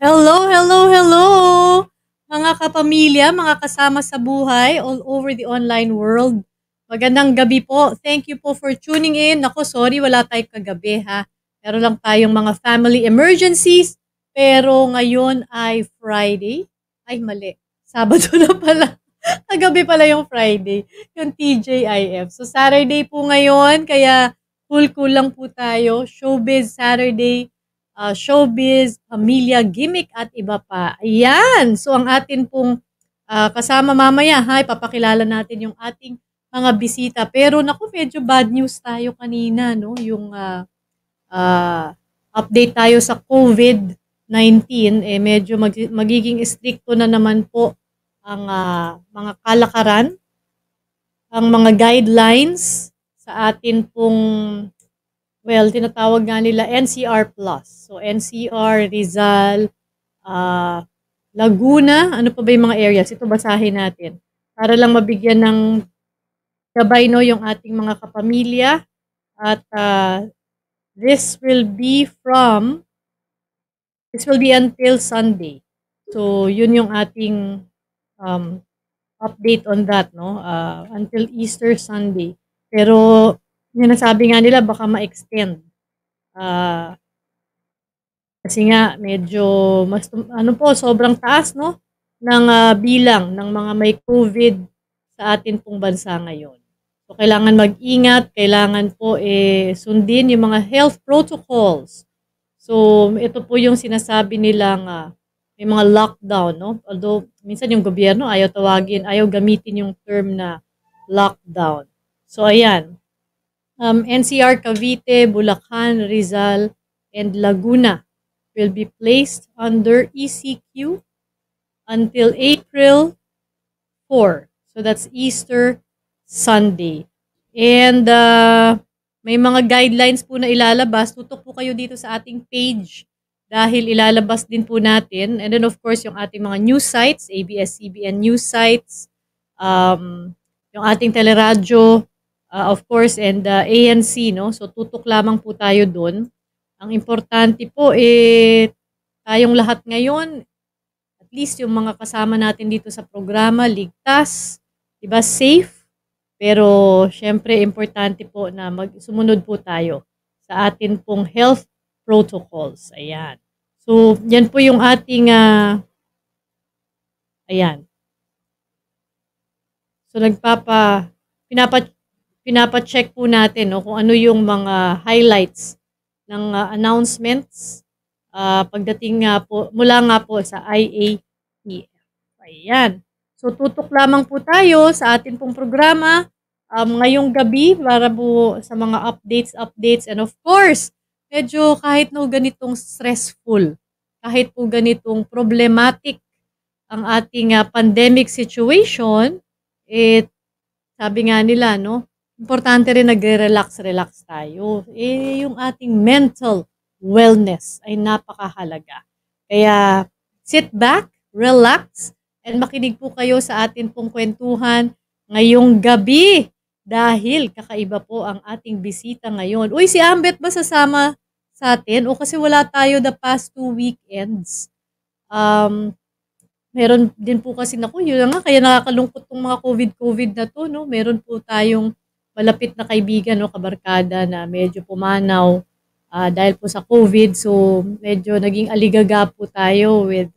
Hello, hello, hello! Mga kapamilya, mga kasama sa buhay all over the online world. Magandang gabi po. Thank you po for tuning in. Ako, sorry, wala tayo kagabi ha. Meron lang tayong mga family emergencies. Pero ngayon ay Friday. Ay, mali. Sabado na pala. Kagabi pala yung Friday. Yung TJIF. So, Saturday po ngayon. Kaya, cool lang po tayo. Showbiz Saturday. Showbiz, pamilya, gimmick at iba pa. Ayan! So ang atin pong kasama mamaya, ha, papakilala natin yung ating mga bisita. Pero naku, medyo bad news tayo kanina, no? Yung update tayo sa COVID-19, eh, medyo magiging stricto na naman po ang mga kalakaran, ang mga guidelines sa atin pong well, tinatawag nga nila NCR+. So, NCR, Rizal, Laguna, ano pa ba yung mga areas? Ito basahin natin. Para lang mabigyan ng gabay, no, yung ating mga kapamilya. At this will be until Sunday. So, yun yung ating update on that, no? Until Easter Sunday. Pero, yung nasabi nga nila, baka ma-extend. Kasi nga, medyo, mas, ano po, sobrang taas, no? Ng bilang ng mga may COVID sa atin pong bansa ngayon. So, kailangan mag-ingat, kailangan po sundin yung mga health protocols. So, ito po yung sinasabi nilang may mga lockdown, no? Although, minsan yung gobyerno ayaw tawagin, ayaw gamitin yung term na lockdown. So, ayan. NCR, Cavite, Bulacan, Rizal, and Laguna will be placed under ECQ until April 4. So that's Easter Sunday. And may mga guidelines po na ilalabas. Tutok po kayo dito sa ating page dahil ilalabas din po natin. And then of course, yung ating mga news sites, ABS-CBN news sites, yung ating teleradyo, of course, and ANC, no? So, tutok lamang po tayo dun. Ang importante po, tayong lahat ngayon, at least yung mga kasama natin dito sa programa, ligtas, diba, safe, pero, syempre, importante po na sumunod po tayo sa atin pong health protocols. Ayan. So, yan po yung ating, ayan. So, pinapa-check po natin, no, kung ano yung mga highlights ng announcements pagdating nga po, mula nga po sa IATF. Ayan. So, tutok lamang po tayo sa atin pong programa ngayong gabi para po sa mga updates. And of course, medyo kahit no ganitong stressful, kahit po ganitong problematic ang ating pandemic situation, sabi nga nila, no, importante rin nagre-relax tayo. Yung ating mental wellness ay napakahalaga. Kaya sit back, relax, and makinig po kayo sa atin pong kwentuhan ngayong gabi dahil kakaiba po ang ating bisita ngayon. Uy, si Ambet ba sasama sa atin? O kasi wala tayo the past 2 weekends. Meron din po kasi, naku, yun na nga, kaya nakakalungkot tong mga COVID na to, no? Meron po tayong malapit na kaibigan o kabarkada na medyo pumanaw dahil po sa COVID. So, medyo naging aligaga po tayo with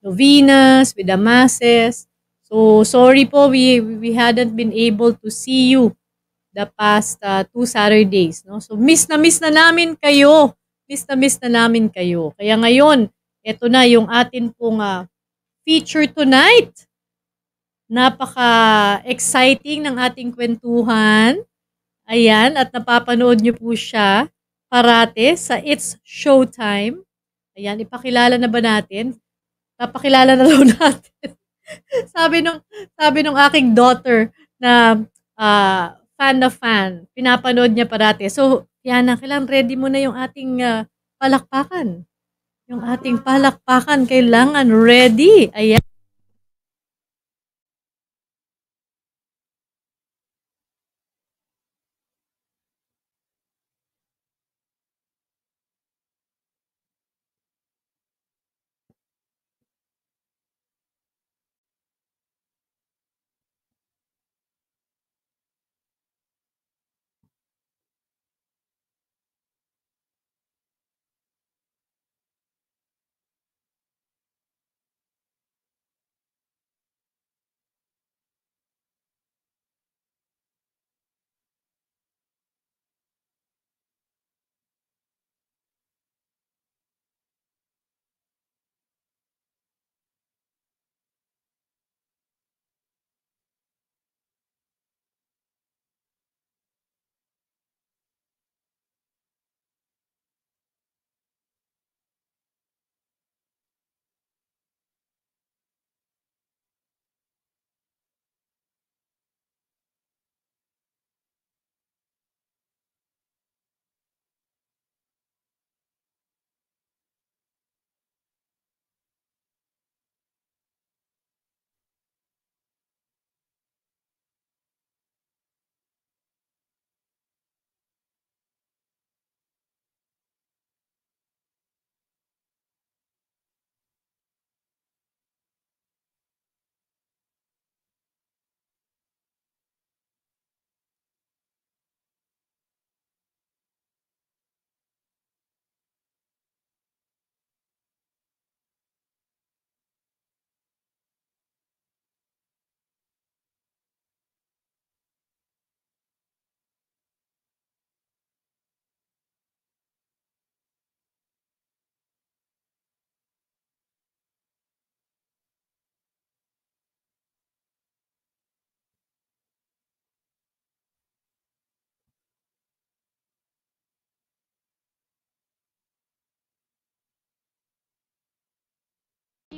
novenas, with the masses. So, sorry po, we hadn't been able to see you the past 2 Saturdays. No? So, miss na miss na namin kayo. Kaya ngayon, eto na yung atin pong feature tonight. Napaka-exciting ng ating kwentuhan. Ayan, at napapanood niyo po siya parate sa It's Showtime. Ayan, ipakilala na ba natin? Papakilala na daw natin. sabi nung aking daughter na fan na fan, pinapanood niya parate. So, Yana, kailangan ready mo na yung ating palakpakan. Yung ating palakpakan, kailangan ready. Ayan.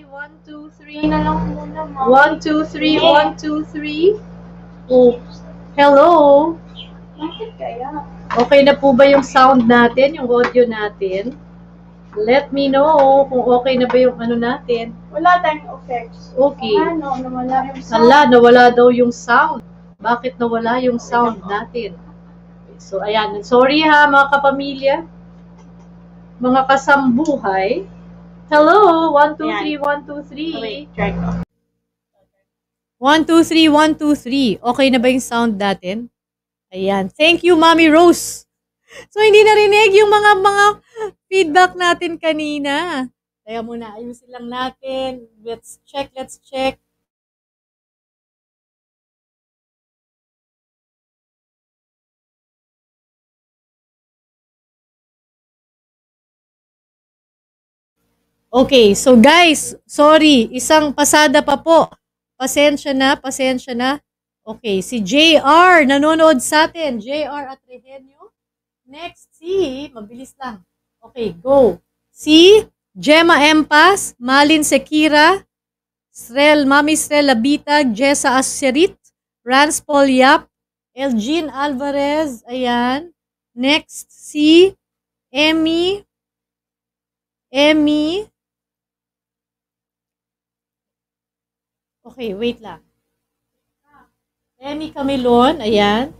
1, 2, 3. Na lang muna, ma'am. 1, 2, 3, 1, 2, 3. Oh. Hello? Bakit kaya? Okay na po ba yung sound natin, yung audio natin? Let me know kung okay na ba yung ano natin. Wala tayong effects. Okay. Nawala yung sound. Hala, nawala daw yung sound. Bakit nawala yung sound natin? So, ayan. Sorry ha, mga kapamilya. Mga kasambuhay. Hello! 1, 2, 3, 1, 2, 3. Okay, try ko. 1, 2, 3, 1, 2, 3. Okay na ba yung sound natin? Ayan. Thank you, Mommy Rose. So, hindi narinig yung mga feedback natin kanina. Kaya muna, ayusin lang natin. Let's check, let's check. Okay, so guys, sorry, isang pasada pa po. Pasensya na, pasensya na. Okay, si JR, nanonood sa atin. JR at Regenio. Next, si, mabilis lang. Okay, go. Si Gemma Empas, Malin Sekira, Srel, Mami Srel Labitag, Jessa Asserit, Rans Polyap, Elgin Alvarez, ayan. Next, si Emmy. Okay, wait lang. Emmy Camilon, ayan.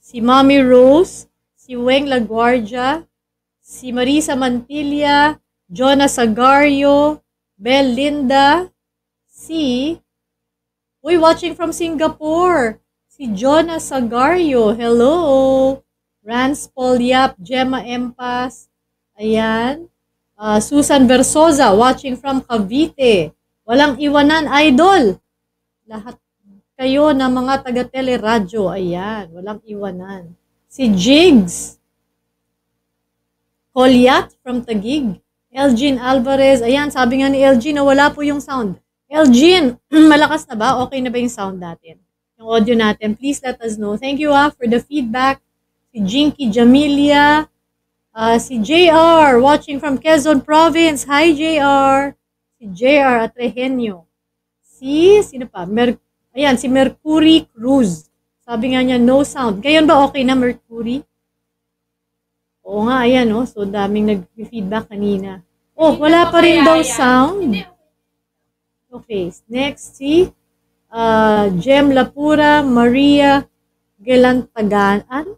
Si Mommy Rose, si Weng LaGuardia, si Marisa Mantilla, Jonas Agario, Bel Linda, si... Uy, watching from Singapore. Si Jonas Agario, hello. Rans Polyap, Gemma Empas, ayan. Susan Versosa, watching from Cavite. Walang iwanan, idol. Lahat kayo na mga taga-teleradyo, ayan, walang iwanan. Si Jigs Coliat from Taguig. Elgin Alvarez, ayan, sabi nga ni Elgin na wala po yung sound. Elgin, malakas na ba? Okay na ba yung sound natin? Yung audio natin, please let us know. Thank you for the feedback. Si Jinky Jamilia, si JR, watching from Quezon Province. Hi JR. Si JR at Regenio. Sino pa? Ayan, si Mercury Cruz. Sabi nga niya, no sound. Ngayon ba okay na, Mercury? Oo nga, ayan, oh. So, daming nag-feedback kanina. Oh, wala pa rin daw sound. Okay, next, si Jem Lapura, Maria Galantagaan.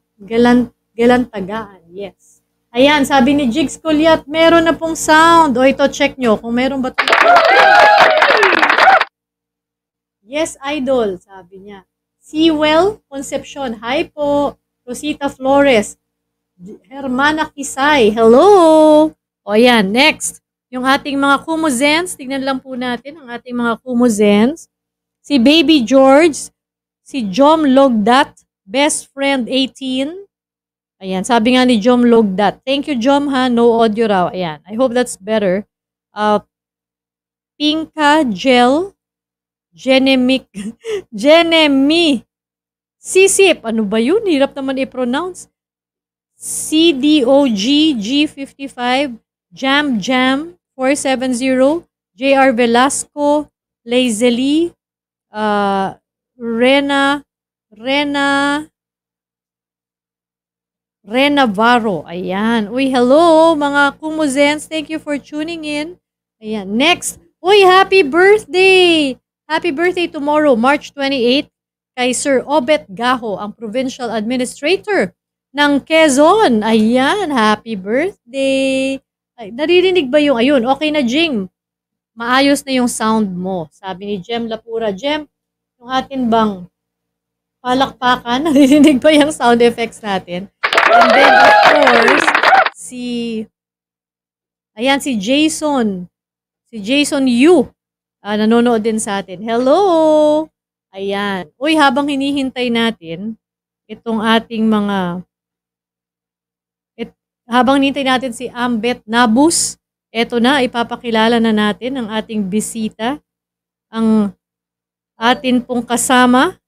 Galantagaan, yes. Ayan, sabi ni Jigs Coliat, meron na pong sound. O, ito, check nyo kung meron ba ito. Yes, idol, sabi niya. Sewell Concepcion, hi po. Rosita Flores. Hermana Kisay, hello. O yan, next. Yung ating mga kumuzens, tignan lang po natin ang ating mga kumuzens. Si Baby George, si Jom Logdat, Best Friend 18. Ayan, sabi nga ni Jom Logdat. Thank you, Jom, ha. No audio raw. Ayan, I hope that's better. Pinka Gel. Jenemi Sisip. Ano ba yun? Hirap naman i-pronounce. CDOG G55 Jam Jam 470 JR Velasco Lazeli Rena Varro. Ayan. Uy, hello mga kumuzens. Thank you for tuning in. Ayan. Next. Uy, happy birthday! Happy birthday tomorrow, March 28, kay Sir Obet Gaho, ang Provincial Administrator ng Quezon. Ayan, happy birthday. Ay, naririnig ba yung, ayun, okay na, Jing. Maayos na yung sound mo. Sabi ni Jem Lapura, Jem, yung atin bang palakpakan, naririnig ba yung sound effects natin? And then, of course, si Jason. Si Jason Yu. Nanonood din sa atin. Hello! Ayan. Uy, habang hinihintay natin, itong ating mga... habang hinihintay natin si Ambet Nabus, eto na, ipapakilala na natin ang ating bisita. Ang atin pong kasama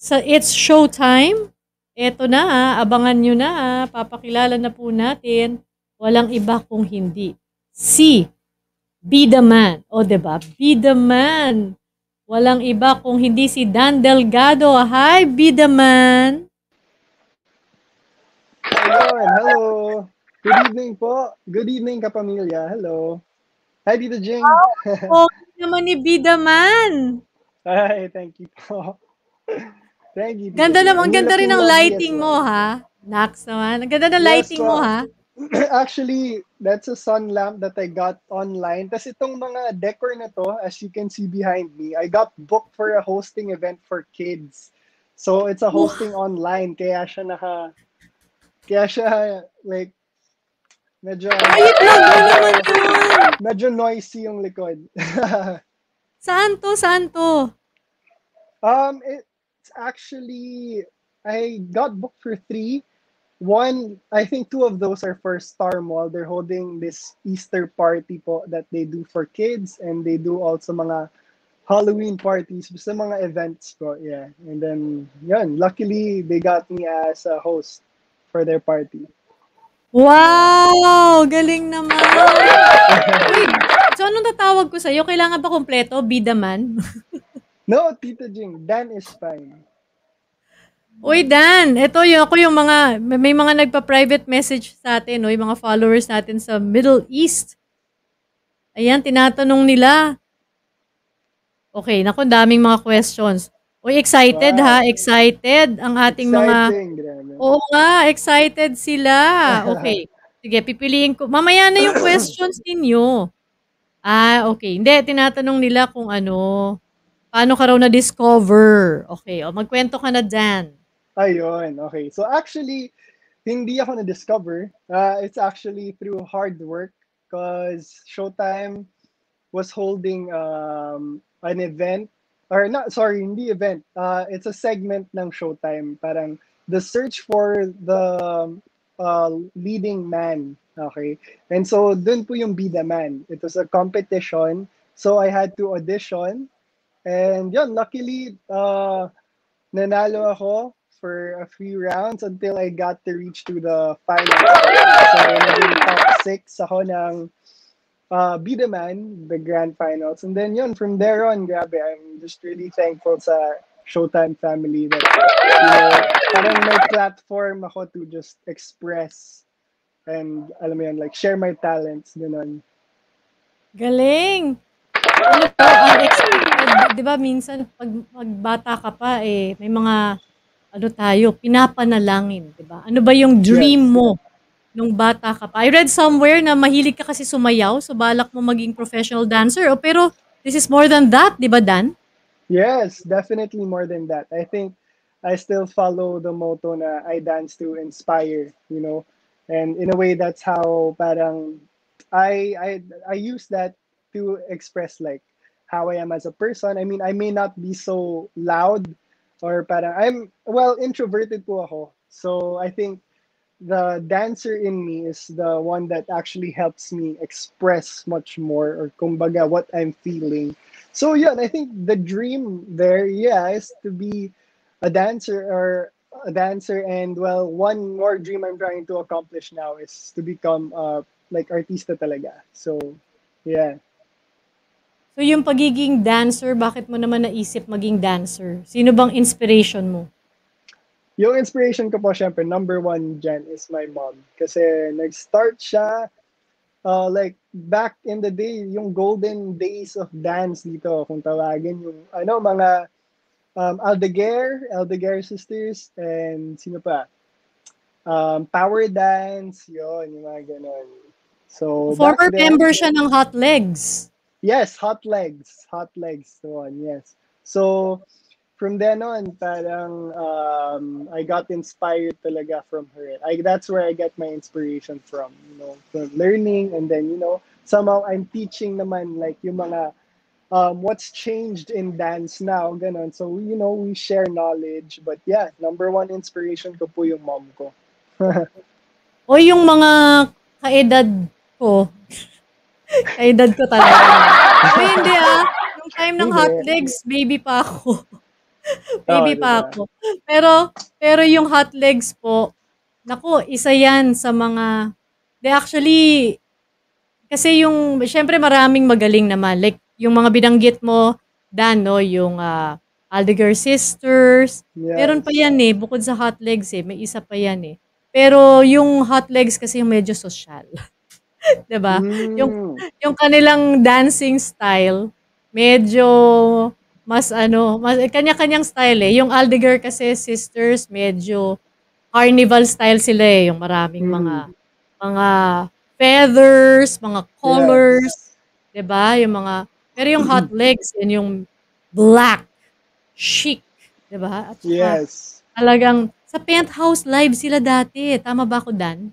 sa It's Showtime. Eto na, abangan nyo na. Papakilala na po natin. Walang iba kung hindi. Si... BidaMan. O, diba? BidaMan. Walang iba kung hindi si Dan Delgado. Hi, BidaMan. Hello. Good evening po. Good evening, kapamilya. Hello. Hi, Tito Jing. Oh, naman ni BidaMan. Hi, thank you po. Thank you. Ganda naman. Ang ganda rin ng lighting mo, ha? Nax naman. Ang ganda ng lighting mo, ha? Actually, that's a sun lamp that I got online. Tapos itong mga decor na to, as you can see behind me, I got booked for a hosting event for kids. So it's a hosting online. Kaya siya like, medyo noisy yung likod. Saan to? It's actually, I got booked for 3. One, I think 2 of those are for Star Mall. They're holding this Easter party po that they do for kids, and they do also mga Halloween parties, basta mga events po, yeah. And then, yun, luckily, they got me as a host for their party. Wow! Galing naman! Wait, so anong tatawag ko sa'yo? Kailangan ba kumpleto? BidaMan? No, Tito Jing. Dan is fine. Uy, Dan, ito yun ako yung mga, may mga nagpa-private message sa atin, no? Yung mga followers natin sa Middle East. Ayan, tinatanong nila. Okay, naku, daming mga questions. Uy, excited, wow. Ha? Excited ang ating exciting. Oo nga, excited sila. Okay, sige, pipiliin ko. Mamaya na yung questions ninyo. Ah, okay. Hindi, tinatanong nila kung ano, paano ka raw na-discover. Okay, o, magkwento ka na, Dan. Ayun, okay. So actually, hindi ako na-discover. It's actually through hard work because Showtime was holding an event, or not, sorry, hindi event. It's a segment ng Showtime. Parang the search for the leading man. Okay? And so, dun po yung BidaMan. It was a competition. So, I had to audition. And yun, luckily, nanalo ako for a few rounds until I got to reach to the final. So, naging top 6 ako ng BidaMan, the grand finals. And then yun, from there on, grabe, I'm just really thankful sa Showtime family that parang may platform ako to just express and, alam mo yun, like, share my talents, ganun. Galing! Ano po, unexpected, di ba minsan pag magbata ka pa, eh, may mga, ano tayo, pinapanalangin, di ba? Ano ba yung dream mo nung bata ka pa? I read somewhere na mahilig ka kasi sumayaw, so balak mo maging professional dancer, oh, pero this is more than that, di ba, Dan? Yes, definitely more than that. I think I still follow the motto na I dance to inspire, you know? And in a way, that's how parang I use that to express like how I am as a person. I mean, I may not be so loud or parang I'm, well, introverted po ako. So I think the dancer in me is the one that actually helps me express much more or kumbaga what I'm feeling. So yeah, I think the dream there, yeah, is to be a dancer and well, one more dream I'm trying to accomplish now is to become like artista talaga. So yeah. So yung pagiging dancer, bakit mo naman naisip maging dancer? Sino bang inspiration mo? Yung inspiration ko po, syempre, number 1 dyan is my mom. Kasi nag-start siya, like, back in the day, yung golden days of dance dito, kung tawagin, yung, ano, mga Aldegeur Sisters, and sino pa? Power dance, yun, yung mga ganun. So, former member siya ng Hotlegs. Yes, Hotlegs, the one, yes. So, from then on, parang, I got inspired talaga from her. That's where I get my inspiration from, you know, from learning. And then, you know, somehow I'm teaching naman, like, yung mga, what's changed in dance now, ganon. So, you know, we share knowledge. But yeah, number 1 inspiration ko po yung mom ko. O yung mga kaedad ko. Kaedad ko talaga. Ay, hindi ah. Nung time ng Hotlegs, baby pa ako. Baby pa ako. Pero yung Hotlegs po, naku, isa yan sa mga, they actually, Kasi yung, syempre maraming magaling naman. Like, yung mga binanggit mo, Dan, no? Yung Aldegeur Sisters. Yes. Meron pa yan eh. Bukod sa Hotlegs eh. May isa pa yan eh. Pero yung Hotlegs kasi yung medyo social. Diba? Mm. Yung kanilang dancing style, medyo mas ano, mas, kanya-kanyang style eh. Yung Aldegeur kasi Sisters, medyo carnival style sila eh. Yung maraming mga feathers, mga colors, yes. 'Di ba? Yung mga pero yung Hotlegs and yung black chic, 'di ba? At yes. Talagang sa Penthouse live sila dati. Tama ba ako, Dan?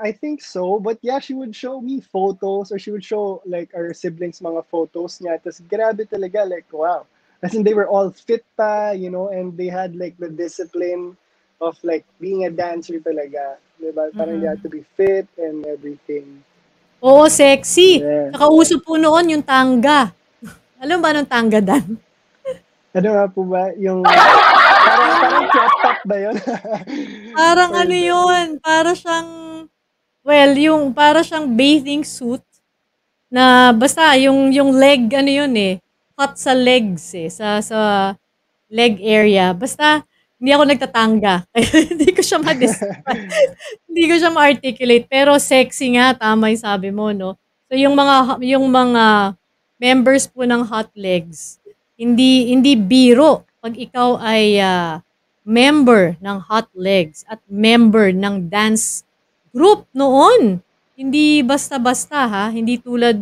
I think so, but yeah, she would show me photos or she would show like our siblings mga photos niya. Tas grabe talaga, like wow. As in they were all fit pa, you know, and they had like the discipline of like being a dancer talaga. Diba? Parang you have to be fit and everything. Oo, sexy. Yeah. Nakauso po noon yung tanga. Alam ba nung tanga, Dan? Ano nga po ba? Yung parang crop top ba yun? Parang ano yun? Para siyang, well, yung para siyang bathing suit na basta yung leg, ano yun eh, cut sa legs eh, sa leg area. Basta, hindi ako nagtatanga. Hindi ko siya ma-describe. Hindi ko siya ma-articulate. Pero sexy nga, tama yung sabi mo, no? So, yung mga members po ng Hotlegs, hindi biro pag ikaw ay member ng Hotlegs at member ng dance group noon. Hindi basta-basta, ha? Hindi tulad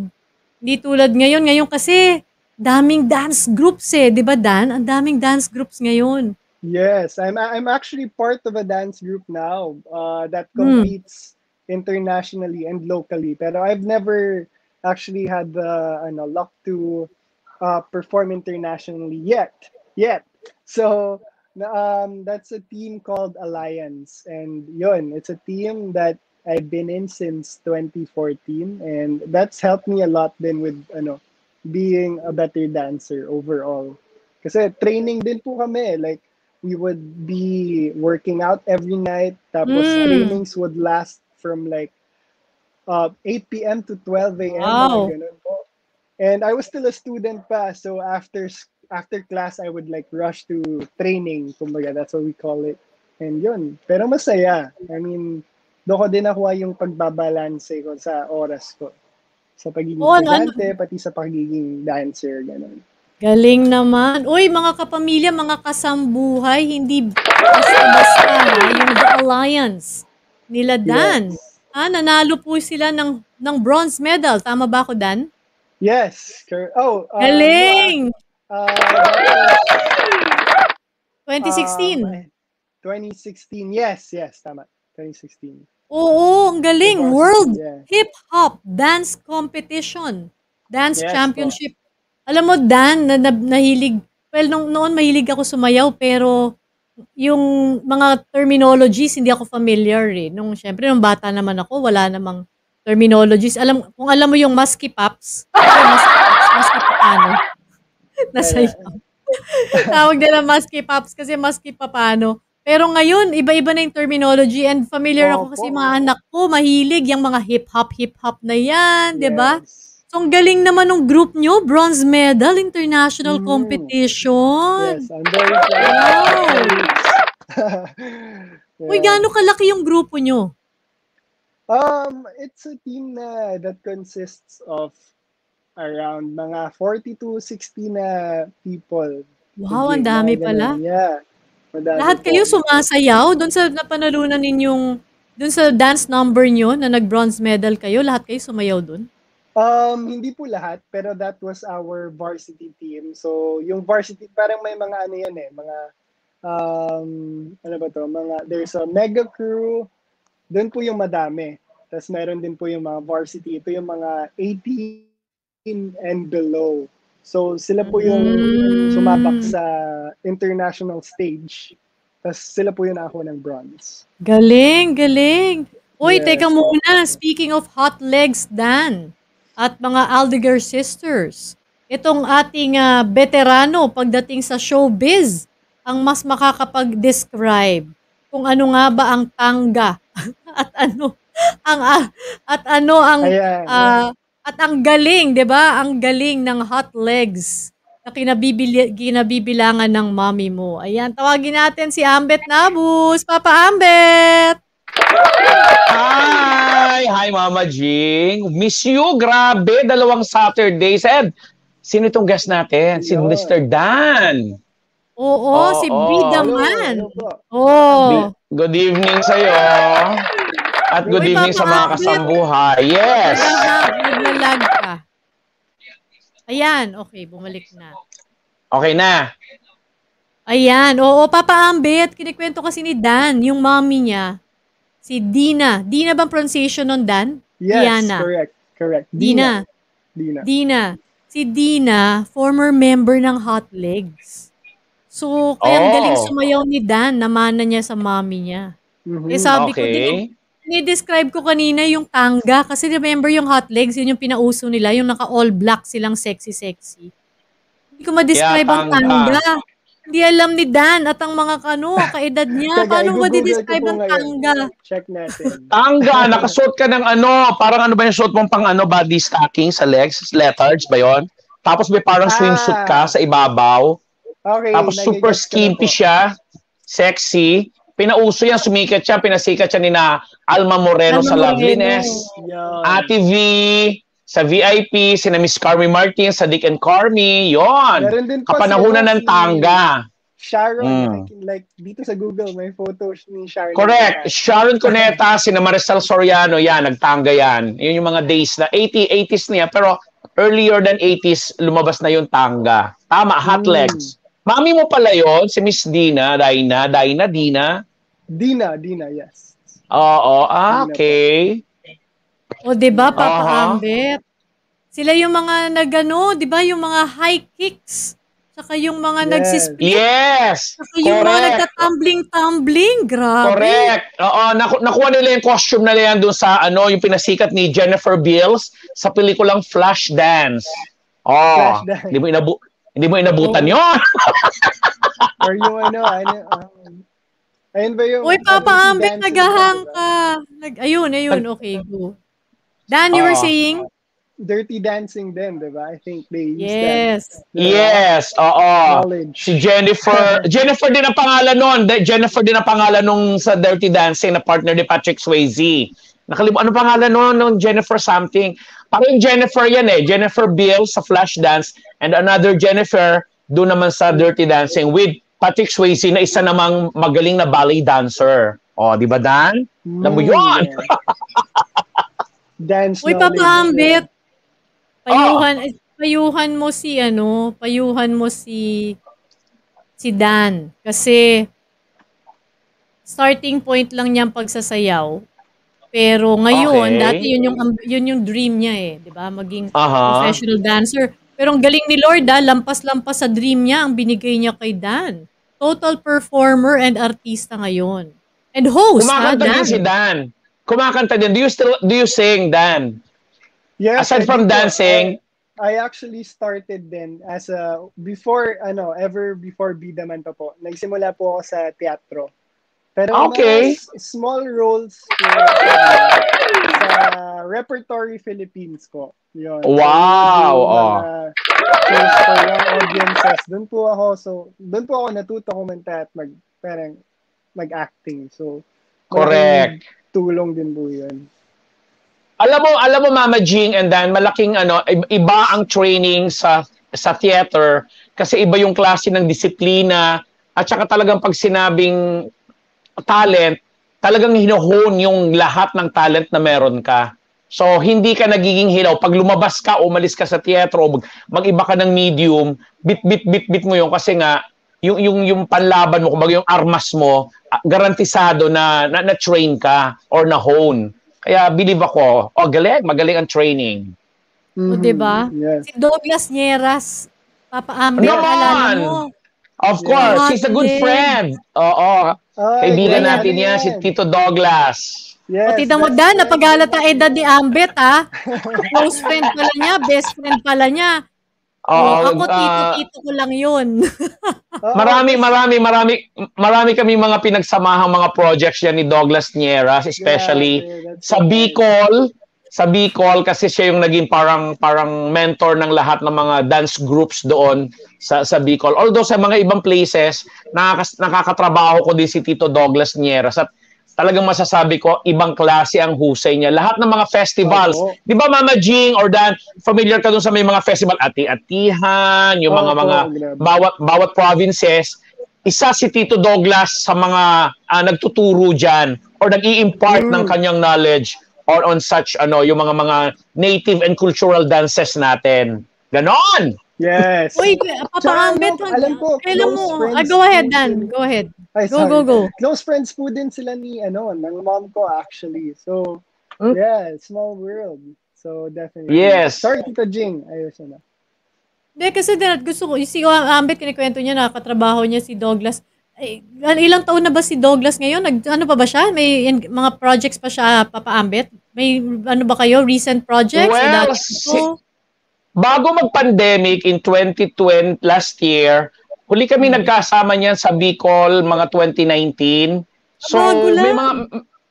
ngayon. Ngayon kasi, daming dance groups eh. Diba, Dan? Ang daming dance groups ngayon. Yes, I'm actually part of a dance group now that competes internationally and locally. Pero I've never actually had the luck to perform internationally yet. So that's a team called Alliance, and yun, it's a team that I've been in since 2014, and that's helped me a lot then with being a better dancer overall. Kasi training din po kami, like we would be working out every night. Tapos trainings would last from like 8 p.m. to 12 a.m. Wow. And I was still a student pa, so after class I would like rush to training. Kumbaga, that's what we call it. And yun, pero masaya. I mean, doon ko din nakuha yung pagbabalanse ko sa oras ko. Sa pagiging estudyante, pati sa pagiging dancer, ganun. Galing naman. Uy, mga kapamilya, mga kasambuhay, hindi basta-basta yung The Alliance nila, Dan. Yes. Ha, nanalo po sila ng bronze medal. Tama ba ako, Dan? Yes. Oh, galing! 2016, yes, tama. 2016. Oo, ang galing. Bronze, World Hip-Hop Dance Competition. Dance Championship. Po. Alam mo, Dan, nahilig, well, noon mahilig ako sumayaw, pero yung mga terminologies, hindi ako familiar eh. Siyempre, nung bata naman ako, wala namang terminologies. Kung alam mo yung musky pops, musky papano. Nasayaw. Tawag nila musky pops kasi musky papano. Pero ngayon, iba-iba na yung terminology, and familiar ako kasi mga anak ko, mahilig yung mga hip-hop na yan, di ba? So, ang galing naman ng group nyo, bronze medal, international competition. Yes, I'm very proud. Wow. Uy, gaano kalaki yung grupo nyo? It's a team that consists of around mga 40 to 60 na people. Wow, ang dami pala. Yeah. Lahat kayo sumasayaw doon sa napanalunan ninyong, doon sa dance number nyo na nag-bronze medal kayo, lahat kayo sumayaw doon? Hindi po lahat, pero that was our varsity team. So, yung varsity, parang may mga ano yan eh, mga, ano ba to, mga, there's a mega crew, doon po yung madami. Tapos meron din po yung mga varsity, ito yung mga 18 and below. So, sila po yung sumabak sa international stage. Tapos sila po yung nakakuha ng bronze. Galing, galing! Uy, yes, teka muna, speaking of Hotlegs, Dan, at mga Aldegeur Sisters, itong ating veterano pagdating sa showbiz ang mas makakapag-describe kung ano nga ba ang tanga at ano At ang galing, 'di ba? Ang galing ng Hotlegs na kinabibilangan ng mommy mo. Ayan, tawagin natin si Ambet Nabus. Papa Ambet. Hi! Hi, Mama Jing. Miss you. Grabe, dalawang Saturdays. And sino itong guest natin? Si Mr. Dan. Oo, si BidaMan. Oh. Good evening sa'yo. At good evening sa mga kasambuhay. Yes. Naglalag ka. Ayan, okay, bumalik na. Okay na. Ayan, oo, Papa Ambet, kinikwento kasi ni Dan, yung mommy niya. Si Dina. Dina bang pronunciation nun, Dan? Yes, Diana. Correct. Dina. Si Dina, former member ng Hotlegs. So, kaya ang galing sumayaw ni Dan, namana niya sa mommy niya. Mm-hmm. Eh, sabi ko din, ni-describe ko kanina yung tanga, kasi remember yung Hotlegs, yun yung pinauso nila, yung naka-all black silang sexy-sexy. Hindi ko ma-describe ang tanga. Hindi alam ni Dan at ang mga kaedad niya. Paano mo di-describe ang tanga? Check natin. Tanga, nakasuot ka ng parang ba yung suot mong pang body stocking sa legs, leotards ba yun? Tapos may parang swimsuit ka sa ibabaw. Okay. Tapos super skimpy siya, sexy. Pinauso yan, sumikat siya, pinasikat siya ni na Alma Moreno sa Loveliness, Ate V, sa VIP, sina Miss Carmi Martin, sa Dick and Carmi, yon. Kapanahunan ng tanga. Sharon, like dito sa Google, may photos ni Sharon. Correct. Sharon Cuneta, sina Marisol Soriano, yan, nagtanga yan. Yun yung mga days na, 80s niya, pero earlier than 80s, lumabas na yung tanga. Tama, Hotlegs. Mami mo pala yon, si Miss Dina, yes. Oo, okay. O, diba, Papa Ambet? Sila yung mga diba, yung mga high kicks, saka yung mga nagsisplit. Yes! Saka yung mga nagtatumbling-tumbling, grabe. Correct. Oo, nakuha nila yung costume na yan doon sa, yung pinasikat ni Jennifer Beals sa pelikulang Flashdance. Oh, hindi mo inabutan yun. Or yung ayun ba yung... Uy, Papa Ambet, nagahang ka. Ayun, okay, go. Dan, you were saying? Dirty Dancing din, di ba? I think they used that. Yes, oo. Si Jennifer. Jennifer din ang pangalan nun. Jennifer din ang pangalan nung sa Dirty Dancing na partner ni Patrick Swayze. Nakalimutan, ano pangalan nun? Jennifer something. Parang Jennifer yan eh. Jennifer Beals sa Flashdance and another Jennifer doon naman sa Dirty Dancing with Patrick Swayze na isa namang magaling na ballet dancer. O, di ba, Dan? Alam mo yun? Dance. Uy, Papa Ambet, payuhan mo si Dan kasi starting point lang niyang pagsasayaw. Pero ngayon, dati yun yung dream niya eh, 'di ba? Maging professional dancer. Pero ang galing ni Lord, lampas-lampas sa dream niya ang binigay niya kay Dan. Total performer and artista ngayon. And host, Dan. Kumakanta din si Dan. Kumakanta din. Do you sing, Dan? Yes. Aside from dancing, I actually started then as ever before BidaMan pa po. Nagsimula po ako sa teatro. Pero small roles po, sa Repertory Philippines po. Yun. Wow. So yung audiences, doon po ako. So doon po ako natuto kumanta at mag-acting. So correct. Tulong din po yun. Alam mo Mama Jing and Dan, malaking iba ang training sa theater kasi iba yung klase ng disiplina at saka talagang pag sinabing talent, talagang hinuhon yung lahat ng talent na meron ka. So hindi ka nagiging hilaw pag lumabas ka o umalis ka sa theater o mag-iba ka ng medium, bit mo yun kasi nga yung panlaban mo, kumbaga yung armas mo, garantisado na train ka or na hone. Kaya believe ako, magaling ang training. Mm-hmm. O, diba? Yes. Si Douglas Nieras, Papa Ambet, alala mo. Of course, he's a good friend. Kaibigan natin niya, si Tito Douglas. Yes, o, tita mo, Dan, napag-alata edad ni Ambet, ha? Close friend pala niya, best friend pala niya. Ako tito-tito ko lang yun. Marami kami mga pinagsamahang mga projects yan ni Douglas Nieras, especially sa Bicol. Sa Bicol kasi siya yung naging parang mentor ng lahat ng mga dance groups doon sa Bicol. Although sa mga ibang places, nakakatrabaho ko din si Tito Douglas Nieras at talagang masasabi ko, ibang klase ang husay niya. Lahat ng mga festivals. Oh, oh. Di ba, Mama Jing or Dan, familiar ka dun sa may mga festival? Ati-atihan, yung bawat provinces. Isa si Tito Douglas sa mga nagtuturo dyan or nag-i-impart ng kanyang knowledge or on such, yung mga native and cultural dances natin. Ganon! Yes. Wait, Papa Ambet, alam mo, go ahead, Dan. Go ahead. Go. Close friends po din sila ni, ng mom ko actually. So, yeah, small world. So, definitely. Yes. Sorry, Tito Jing. Ayos na. Hindi, kasi din, gusto ko, si Ambet, kinikwento niya, nakatrabaho niya si Douglas. Ay, ilang taon na ba si Douglas ngayon? Ano pa ba siya? May mga projects pa siya, Papa Ambet? May, ano ba kayo, recent projects? Well, bago mag-pandemic in 2020 last year, huli kami nagkasama niyan sa Bicol mga 2019. So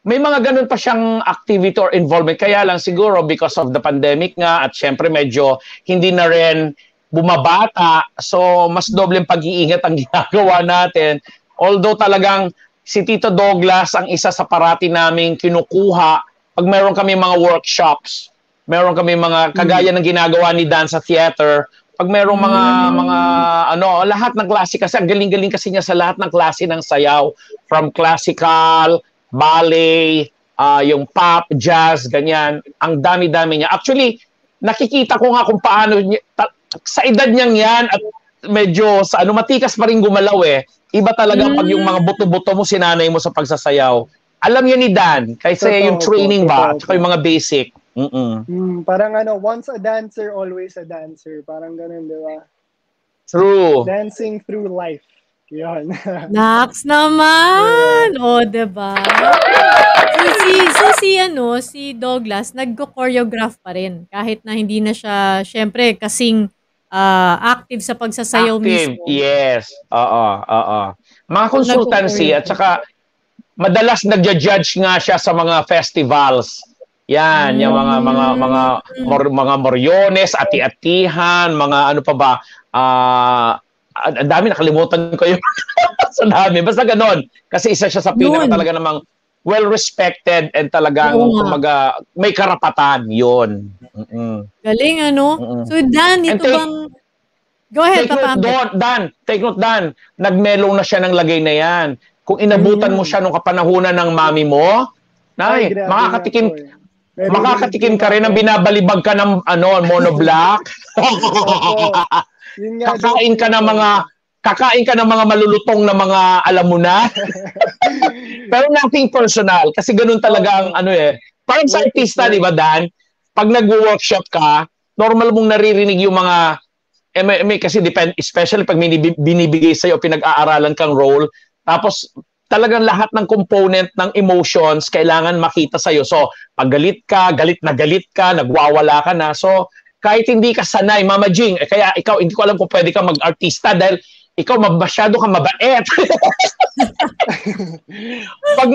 may mga ganun pa siyang activity or involvement, kaya lang siguro because of the pandemic nga at syempre medyo hindi na rin bumabata. So mas dobleng pag-iingat ang ginagawa natin. Although talagang si Tito Douglas ang isa sa parati naming kinukuha pag meron kami mga workshops. Meron kami mga kagaya ng ginagawa ni Dan sa theater. Pag merong mga lahat ng klase kasi ang galing-galing kasi niya sa lahat ng klase ng sayaw, from classical, ballet, yung pop, jazz, ganyan. Ang dami-dami niya. Actually, nakikita ko nga kung paano niya, sa edad niyang yan at medyo sa matikas pa rin gumalaw eh. Iba talaga pag yung mga buto-buto mo sinanay mo sa pagsasayaw. Alam yun ni Dan kaysa yung training at yung mga basic. Parang once a dancer, always a dancer. Parang ganun, di ba? True. Dancing through life. Yun. Naks naman! O, di ba? Si Douglas, nagko-choreograph pa rin. Kahit na hindi na siya, syempre, kasing active sa pagsasayaw mismo. Active, yes. Oo. Mga consultancy at saka madalas nagja-judge nga siya sa mga festivals. Yan, yung mga moriones, ati-atihan, mga ang dami, nakalimutan ko yung sa dami. Basta ganon. Kasi isa siya sa pinaka talaga namang well-respected and talagang may karapatan. Yun. Galing, So, Dan, ito bang... Go ahead, Papa Ambet. Dan, nagmelong na siya ng lagay na yan. Kung inabutan mo siya nung kapanahunan ng mami mo, Nay, makakatikim ka rin ang binabalibag ka ng monoblock. Kakain ka ng mga malulutong na mga alam mo na. Pero nothing personal kasi ganun talaga ang Parang sa artista, di ba Dan? Pag nag-workshop ka, normal mong naririnig yung mga kasi especially pag binibigay sa'yo, pinag-aaralan kang role, tapos talagang lahat ng component ng emotions kailangan makita sa'yo. So, pag galit ka, nagwawala ka na. So, kahit hindi ka sanay, Mama Jing, kaya ikaw, hindi ko alam kung pwede ka mag-artista dahil ikaw, masyado ka mabait. Pag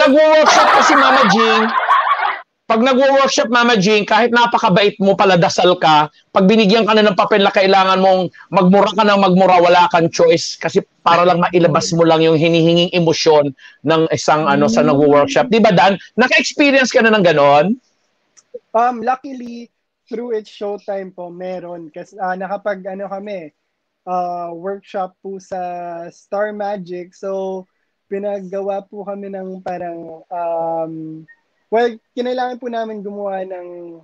nag-workshop, Mama Jing, kahit napakabait mo, paladasal ka, pag binigyan ka na ng papel na kailangan mong magmura ka ng magmura, wala kang choice kasi para lang mailabas mo lang yung hinihinging emosyon ng isang sa nag-workshop. Di ba, Dan? Naka-experience ka na ng ganon? Luckily, through It's Showtime po, meron. Kasi nakapag workshop po sa Star Magic. So, pinaggawa po kami ng parang... Well, kinailangan po namin gumawa ng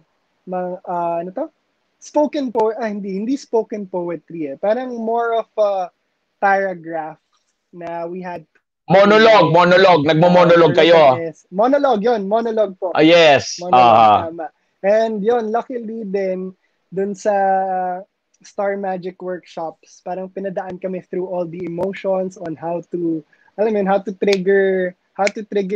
hindi spoken poetry eh. Parang more of a paragraph na we had... Monologue. Nagmo-monologue kayo. Yes. Monologue po. Yes. Monologue, tama. And yun, luckily din, dun sa Star Magic workshops, parang pinadaan kami through all the emotions on how to trigger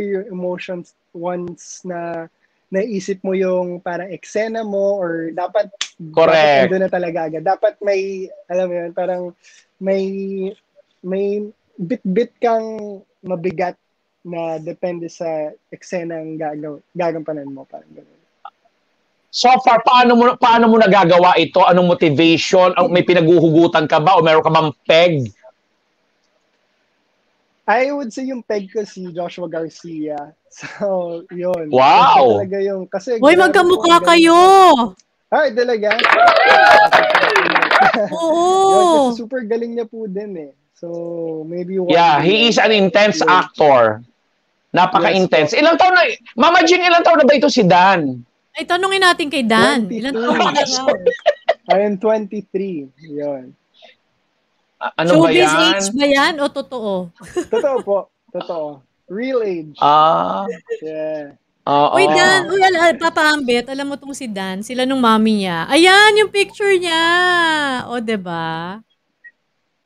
your emotions once na naisip mo yung parang eksena mo or dapat correct doon na talaga agad. Dapat may, alam mo yun, parang may bit-bit kang mabigat na depende sa eksenang gagampanan mo, parang gano'n. So far, paano mo nagagawa ito? Anong motivation? May pinaguhugutan ka ba o meron ka bang peg? I would say yung peg ko si Joshua Garcia. So, yun. Wow! Talaga yung, kasi hoy, magkamukha kayo! Ay, talaga? Oo! Yun, super galing niya po din eh. So, maybe one. Yeah, he is an intense actor. Napaka-intense. Ilang taon na, Mama Jing, ilang taon na ba ito si Dan? Ay, tanungin natin kay Dan. 22. Ilan taon na ba? I am 23. Yun. Ano ba yan? Showbiz age ba yan o totoo? Totoo po. Totoo. Real age. Ah. Yeah. Uy, Dan. Uy, Papa Ambet, alam mo tong si Dan. Sila nung mami niya. Ayan, yung picture niya. O, diba?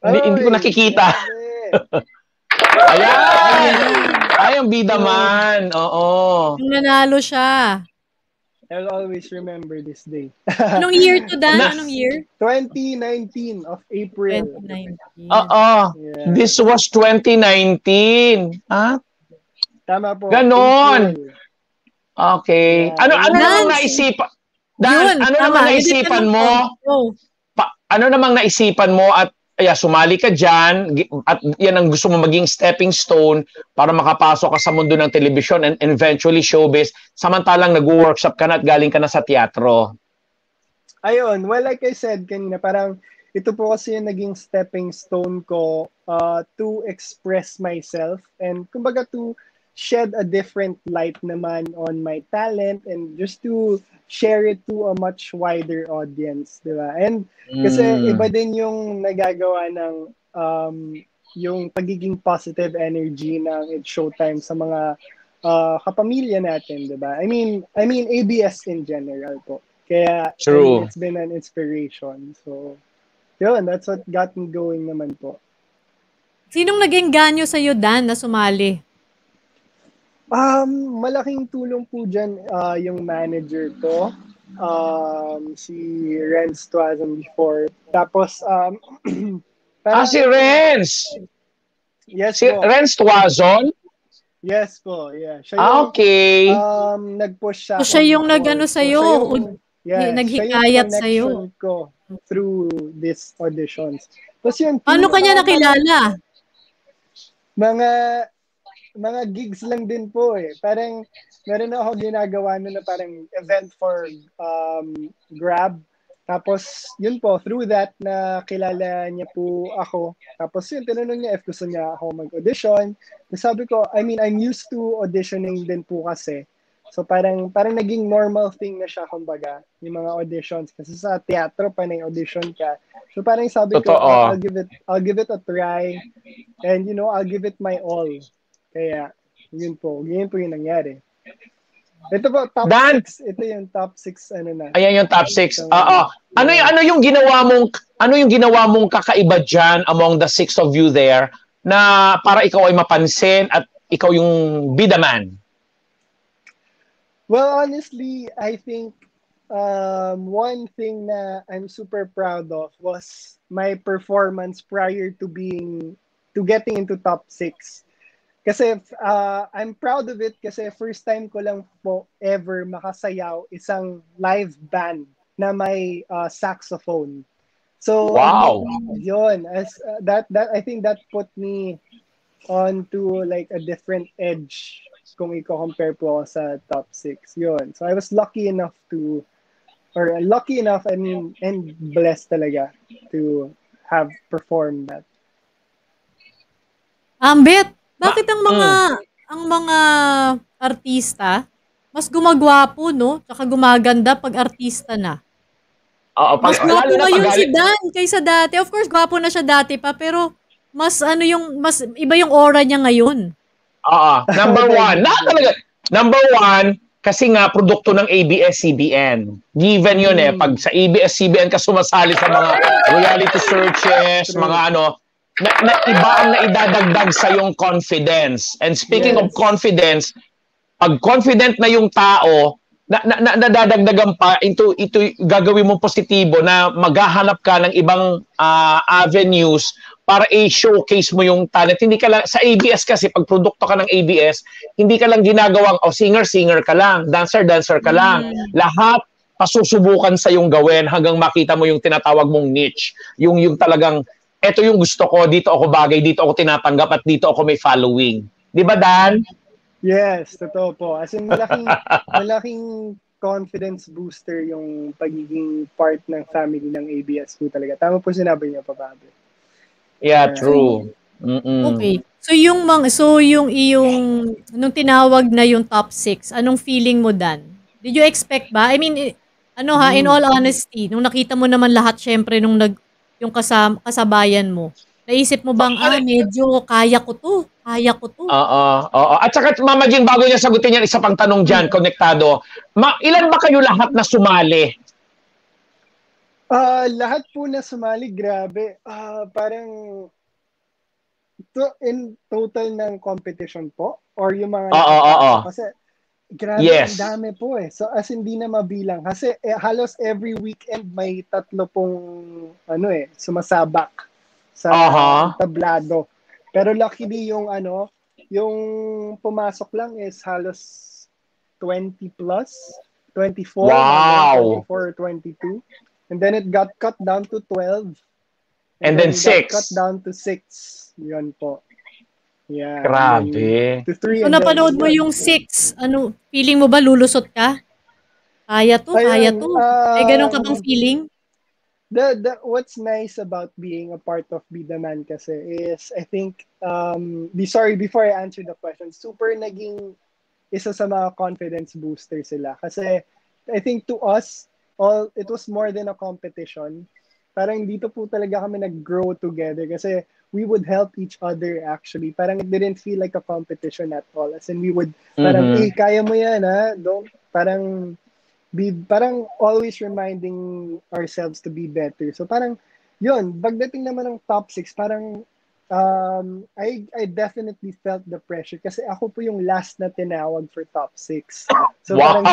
Hindi ko nakikita. Ayan. Ay, ang BidaMan. Oo. Nanalo siya. I'll always remember this day. Anong year to, Dan? Anong year? 2019 of April. 2019. Oo. Yeah. This was 2019. Huh? Tama po. Ganon. Okay. Yeah. Ano namang naisipan? Dan, ano namang naisipan mo? Ano namang naisipan mo at sumali ka dyan at yan ang gusto mo maging stepping stone para makapasok ka sa mundo ng television and eventually showbiz, samantalang nag-workshop ka na at galing ka na sa teatro? Ayun, well, like I said kanina, parang ito po kasi yung naging stepping stone ko to express myself and kumbaga to shed a different light naman on my talent and just to share it to a much wider audience, di ba? And kasi iba din yung nagagawa ng yung pagiging positive energy ng It's Showtime sa mga kapamilya natin, di ba? I mean ABS in general po. Kaya it's been an inspiration. So, yun, that's what got me going naman po. Sinong naging ganyo sa'yo, Dan, na sumali? Malaking tulong po dyan yung manager ko, si Renz Tuazon before. Tapos, si Renz! Yes si po. Renz Tuazon? Yes po, yeah. Siya yung, okay. Nag-push siya. So, siya yung nag-ano sa'yo? Yes, naghikayat sa'yo? Ko through these auditions. Tapos yun, paano kanya nakilala? Mga gigs lang din po eh. Parang meron ako ginagawa na parang event for Grab. Tapos yun po, through that na kilala niya po ako. Tapos yun, tinanong niya if gusto niya ako mag-audition. Sabi ko, I'm used to auditioning din po kasi. So parang naging normal thing na siya kumbaga, yung mga auditions. Kasi sa teatro panay audition ka. So parang sabi ko, I'll give it a try. And I'll give it my all. Kaya, yun po yung nangyari. Ito po, top Dan, 6. Ito yung top 6, ano na. Ayan yung top 6. Ano yung ginawa mong kakaiba dyan among the 6 of you there na para ikaw ay mapansin at ikaw yung BidaMan? Well, honestly, I think one thing na I'm super proud of was my performance prior to getting into top 6. Kasi I'm proud of it kasi first time ko lang po ever makasayaw isang live band na may saxophone. So wow. Yun, as that I think that put me on to like a different edge kung i-compare po sa top 6. Yun. So I was lucky enough and blessed talaga to have performed that. Ambet, bakit ang mga artista mas gumagwapo, no? Tsaka gumaganda pag artista na. Mas gwapo ngayon si Dan kaysa dati. Of course, gwapo na siya dati pa, pero mas iba yung aura niya ngayon. Number 1. Na talaga. Number 1, kasi nga produkto ng ABS-CBN. Given yun eh, pag sa ABS-CBN ka sumasali sa mga reality searches, mga na iba ang naidadagdag sa yung confidence. And speaking of confidence, pag confident na yung tao, nadadagdagan pa, ito gagawin mo positibo na maghahanap ka ng ibang avenues para i-showcase mo yung talent. Hindi ka lang, sa ABS kasi, pag produkto ka ng ABS, hindi ka lang ginagawang, oh, singer-singer ka lang, dancer-dancer ka lang. Lahat, pasusubukan sa yung gawin hanggang makita mo yung tinatawag mong niche. Yung talagang, eto yung gusto ko, dito ako bagay, dito ako tinatanggap, at dito ako may following. Di ba, Dan? Yes, totoo po. As in, malaking confidence booster yung pagiging part ng family ng ABS po talaga. Tama po sinabi niya, Pabablo. Yeah, true. Mm-mm. Okay. So yung nung tinawag na yung top 6, anong feeling mo, Dan? Did you expect ba? I mean, ano ha, in all honesty, nung nakita mo naman lahat, syempre, nung yung kasabayan mo, naisip mo bang, medyo kaya ko to? Oo. At saka, Mama Jing, bago niya sagutin yan, isa pang tanong dyan, konektado. Ilan ba kayo lahat na sumali? Lahat po na sumali, grabe. Parang, in total ng competition po? Or yung mga... Kasi, grabe, yes, ang dami po eh. So, as hindi na mabilang. Kasi, halos every weekend, may tatlo pong, sumasabak sa tablado. Pero luckily yung pumasok lang is halos 20 plus, 24, wow, 24, 22. And then it got cut down to 12. And then 6. Cut down to 6. Yun po. Yeah. Grabe. So napanood mo yung 6. Ano, feeling mo ba lulusot ka? Kaya to. Ganun ka bang feeling? What's nice about being a part of BidaMan kasi is, I think, before I answer the question, super naging isa sa mga confidence booster sila. Kasi, I think to us, all, it was more than a competition. Parang dito po talaga kami nag-grow together kasi we would help each other actually. Parang it didn't feel like a competition at all. As in, we would, parang, eh, kaya mo yan, ha? Don't, parang... parang always reminding ourselves to be better. So parang yun, pagdating naman ng top 6, parang I definitely felt the pressure kasi ako po yung last na tinawag for top 6. So wow, parang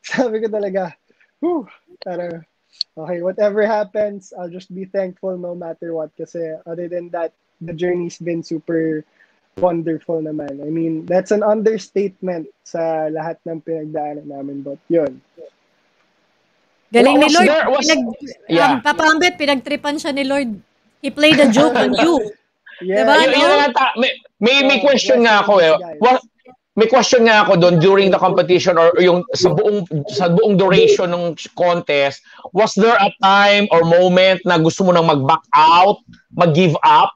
sabi ko talaga, whew, parang, okay, whatever happens, I'll just be thankful no matter what kasi other than that, the journey's been super wonderful naman. I mean, that's an understatement sa lahat ng pinagdaanan namin, but yun. Galing ni Lord. Papambit, pinagtripan siya ni Lord. He played a joke on you. Yeah. Diba? May question nga ako eh. May question nga ako doon during the competition or yung sa buong duration ng contest, was there a time or moment na gusto mo nang mag-back out, mag-give up?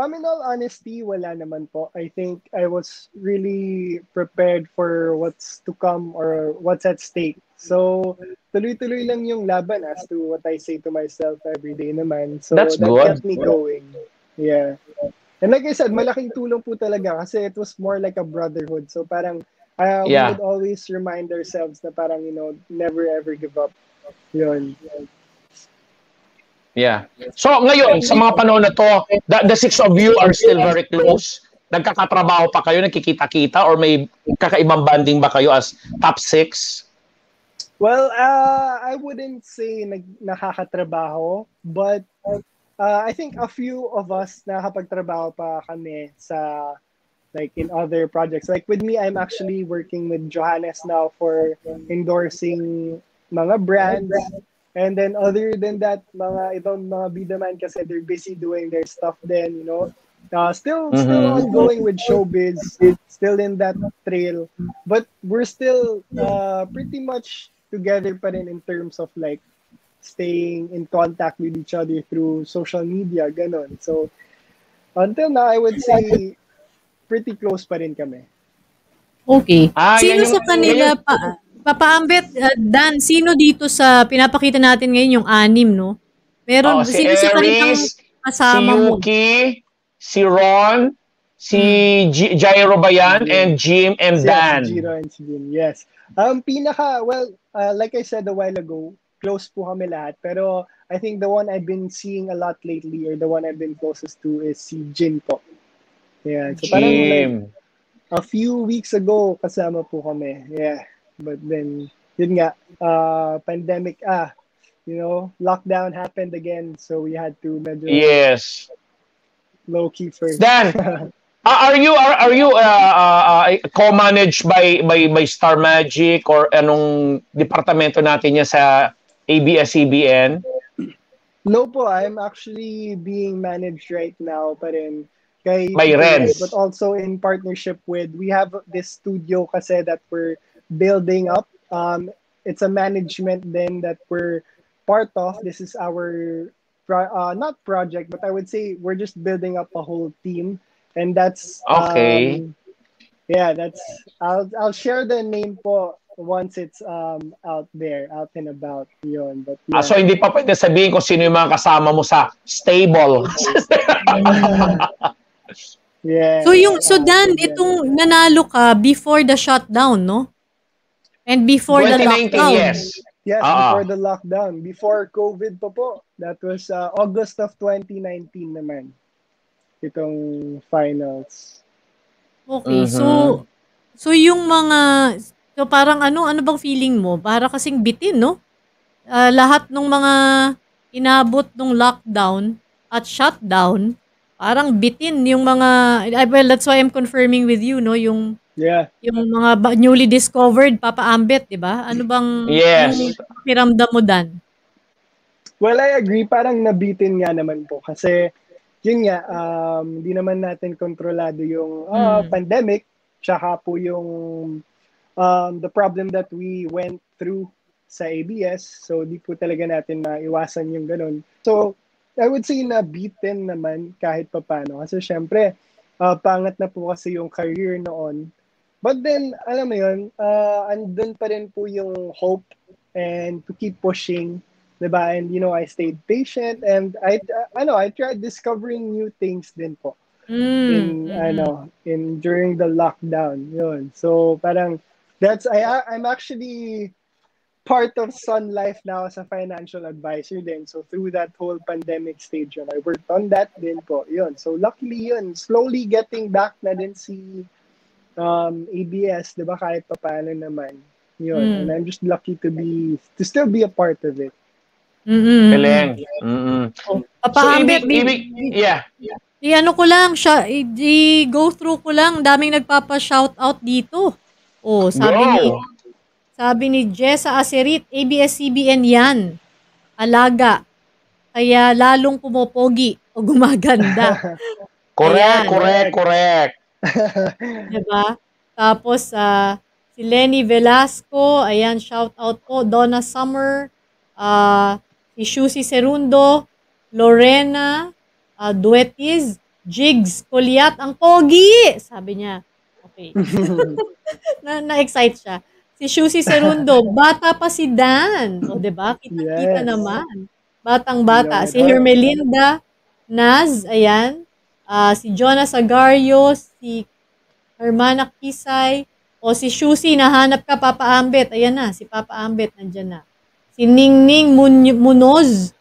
In all honesty, wala naman po. I think I was really prepared for what's to come or what's at stake. So, tuloy-tuloy lang yung laban as to what I say to myself every day naman. So, that kept me going. Yeah. And like I said, malaking tulong po talaga kasi it was more like a brotherhood. So, parang we would always remind ourselves na parang, never ever give up. Yun. Yeah. So ngayon, sa mga panahon na to, the six of you are still very close. Nagkakatrabaho pa kayo, nakikita-kita, or may kakaibang banding ba kayo as top 6? Well, I wouldn't say nakakatrabaho, but I think a few of us nakapagtrabaho pa kami sa like in other projects. Like with me, I'm actually working with Johannes now for endorsing mga brands. And then other than that, mga BidaMan kasi they're busy doing their stuff then, Still ongoing with showbiz, still in that trail. But we're still pretty much together pa rin in terms of like staying in contact with each other through social media, ganon. So until now, I would say pretty close pa rin kami. Okay. Sino sa kanila pa... Papa Ambet, Dan, sino dito sa pinapakita natin ngayon yung anim, no? Meron sino sa kanilang kasama mo? Si Yuki, si Ron, si Jairo Bayan, and Jim and Dan. Si Jairo and si Jim, yes. Like I said a while ago, close po kami lahat. Pero I think the one I've been seeing a lot lately or the one I've been closest to is si Jim po. Yeah, so Jim. Parang, a few weeks ago kasama po kami. Yeah. But then, yun nga, pandemic, you know, lockdown happened again. So we had to medyo yes. low-key first. Dan, are you co-managed by Star Magic or anong departamento natin niya sa ABS-CBN? No po, I'm actually being managed right now pa rin. By Renz. But also in partnership with, we have this studio kasi that we're building up. It's a management then that we're part of. This is our, not project, but I would say we're just building up a whole team. And that's, okay. Yeah, that's, I'll share the name po once it's out there, out and about. Yun. But, yeah. So hindi pa pwede sabihin kung sino yung mga kasama mo sa stable. Yeah. So yung so Dan, itong nanalo ka before the shutdown, no? And before the lockdown. Yes, before the lockdown, before COVID pa po. That was August of 2019 naman. Itong finals. Okay, so yung mga so parang ano bang feeling mo? Para kasing bitin, no? Lahat ng mga inabot ng lockdown at shutdown, parang bitin yung mga, well, that's why I'm confirming with you, no? Yung, yeah. yung mga newly discovered, Papa Ambet, di ba? Ano bang yes. pakiramdam mo, Dan? Well, I agree. Parang nabitin nga naman po. Kasi, yun nga, di naman natin kontrolado yung pandemic, tsaka po yung the problem that we went through sa ABS. So, di po talaga natin maiwasan yung ganun. So, I would say na beaten naman kahit papano. Kasi syempre, pangat na po kasi yung career noon. But then, alam mo yun, andun pa rin po yung hope and to keep pushing. Diba? And, you know, I stayed patient and I tried discovering new things din po. During the lockdown. Yun. So, parang, I'm actually part of Sun Life now as a financial advisor then. So through that whole pandemic stage, yun, I worked on that din po. Yun. So luckily yun, slowly getting back na din si ABS, di ba, kahit paano naman. Yun. And I'm just lucky to still be a part of it. Galing. So, i-ano ko lang, i-go through ko lang, daming nagpapa-shoutout dito. Oh, sabi ni Jessa Acerit, ABS-CBN yan. Alaga. Kaya lalong pumopogi o gumaganda. correct. Diba? Tapos, si Lenny Velasco, ayan, shout out po. Donna Summer, si Shusi Serundo, Lorena, Duetis, Jigs, Kuliat, ang pogi! Sabi niya. Okay. Na-excite siya. Si Shusi Serundo, bata pa si Dan. O, diba? Kita-kita naman. Batang-bata. Si Hermelinda Naz, ayan. Si Jonas Agario, si Hermana Kisay. O, si Shusi, nahanap ka, Papa Ambet. Ayan na, si Papa Ambet, nandyan na. Si Ningning Munoz.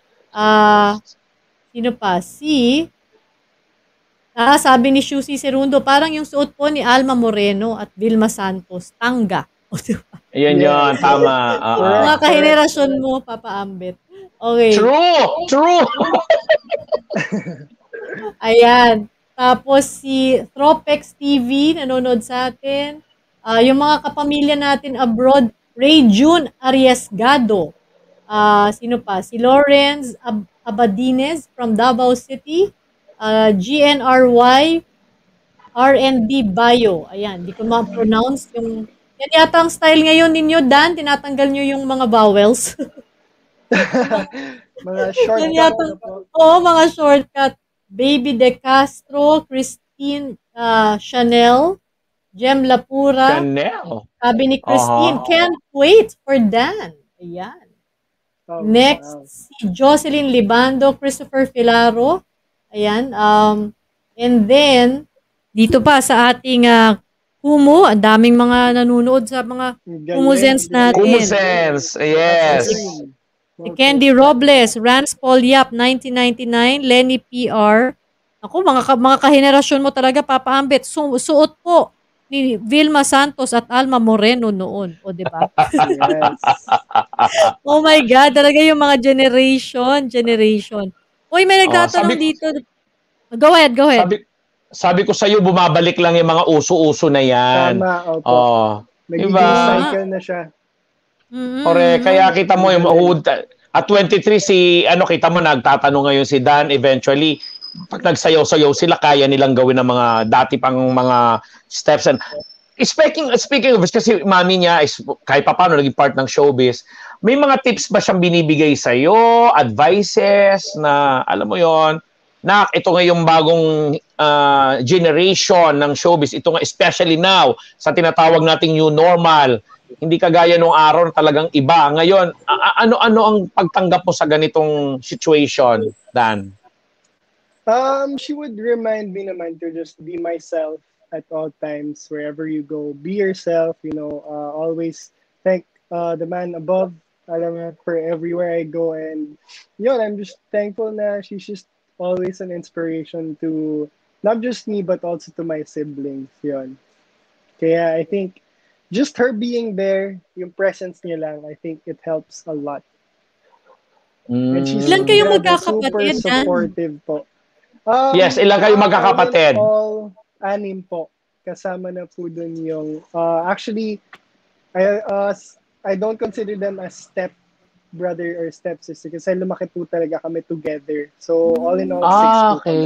Sino pa? Si... sabi ni Shusi Serundo, parang yung suot po ni Alma Moreno at Vilma Santos. Tangga. Ayan yun, tama. Mga kahenerasyon mo, Papa Ambet. Okay. True! Ayan. Tapos si Tropex TV, nanonood sa atin. Yung mga kapamilya natin abroad, Ray June Ariesgado. Sino pa? Si Lawrence Abadines from Davao City. GNRY RND Bio. Ayan, di ko ma-pronounce yung... Yan yata ang style ngayon ninyo, Dan. Tinatanggal nyo yung mga vowels. Mga shortcut. Mga shortcut. Baby De Castro, Christine Chanel, Jem Lapura. Chanel? Sabi ni Christine, can't wait for Dan. Ayan. Oh, next, si Jocelyn Libando, Christopher Filaro. Ayan. And then, dito pa sa ating... Kumu, ang daming mga nanonood sa mga Kumu-sense natin. Kumu-sense, yes. Si Candy Robles, Rans Paul Yap, 1999, Lenny PR. Ako, mga kahenerasyon mo talaga, Papa Ambet. Suot po ni Vilma Santos at Alma Moreno noon. O, diba? Yes. Oh my God, talaga yung mga generation. Uy, may nagtatanong dito. Go ahead. Sabi ko sa'yo, bumabalik lang yung mga uso-uso na yan. Tama, opo. Oh, nagiging cycle na siya. Correct. Kaya kita mo yung at 23, kita mo, nagtatanong ngayon si Dan, eventually, pag nagsayaw-sayaw sila, kaya nilang gawin ng mga dati pang mga steps. And speaking of, kasi mami niya, kahit pa paano, naging part ng showbiz, may mga tips ba siyang binibigay sa'yo, advices, na, alam mo yon, na ito nga yung bagong generation ng showbiz, ito nga, especially now, sa tinatawag nating new normal, hindi kagaya nung araw talagang iba. Ngayon, ano ang pagtanggap mo sa ganitong situation, Dan? She would remind me naman to just be myself at all times, wherever you go. Be yourself, you know, always thank the man above, alam mo, for everywhere I go. And, yun, I'm just thankful na she's just always an inspiration to not just me, but also to my siblings, yun. Kaya I think, just her being there, yung presence niya lang, I think it helps a lot. And she's super supportive po. Yes, ilan kayo magkakapatid? All, 6 po. Kasama na po dun yung, actually, I don't consider them as step-brother or step-sister kasi lumaki po talaga kami together. So, all in all, 6 po. Okay.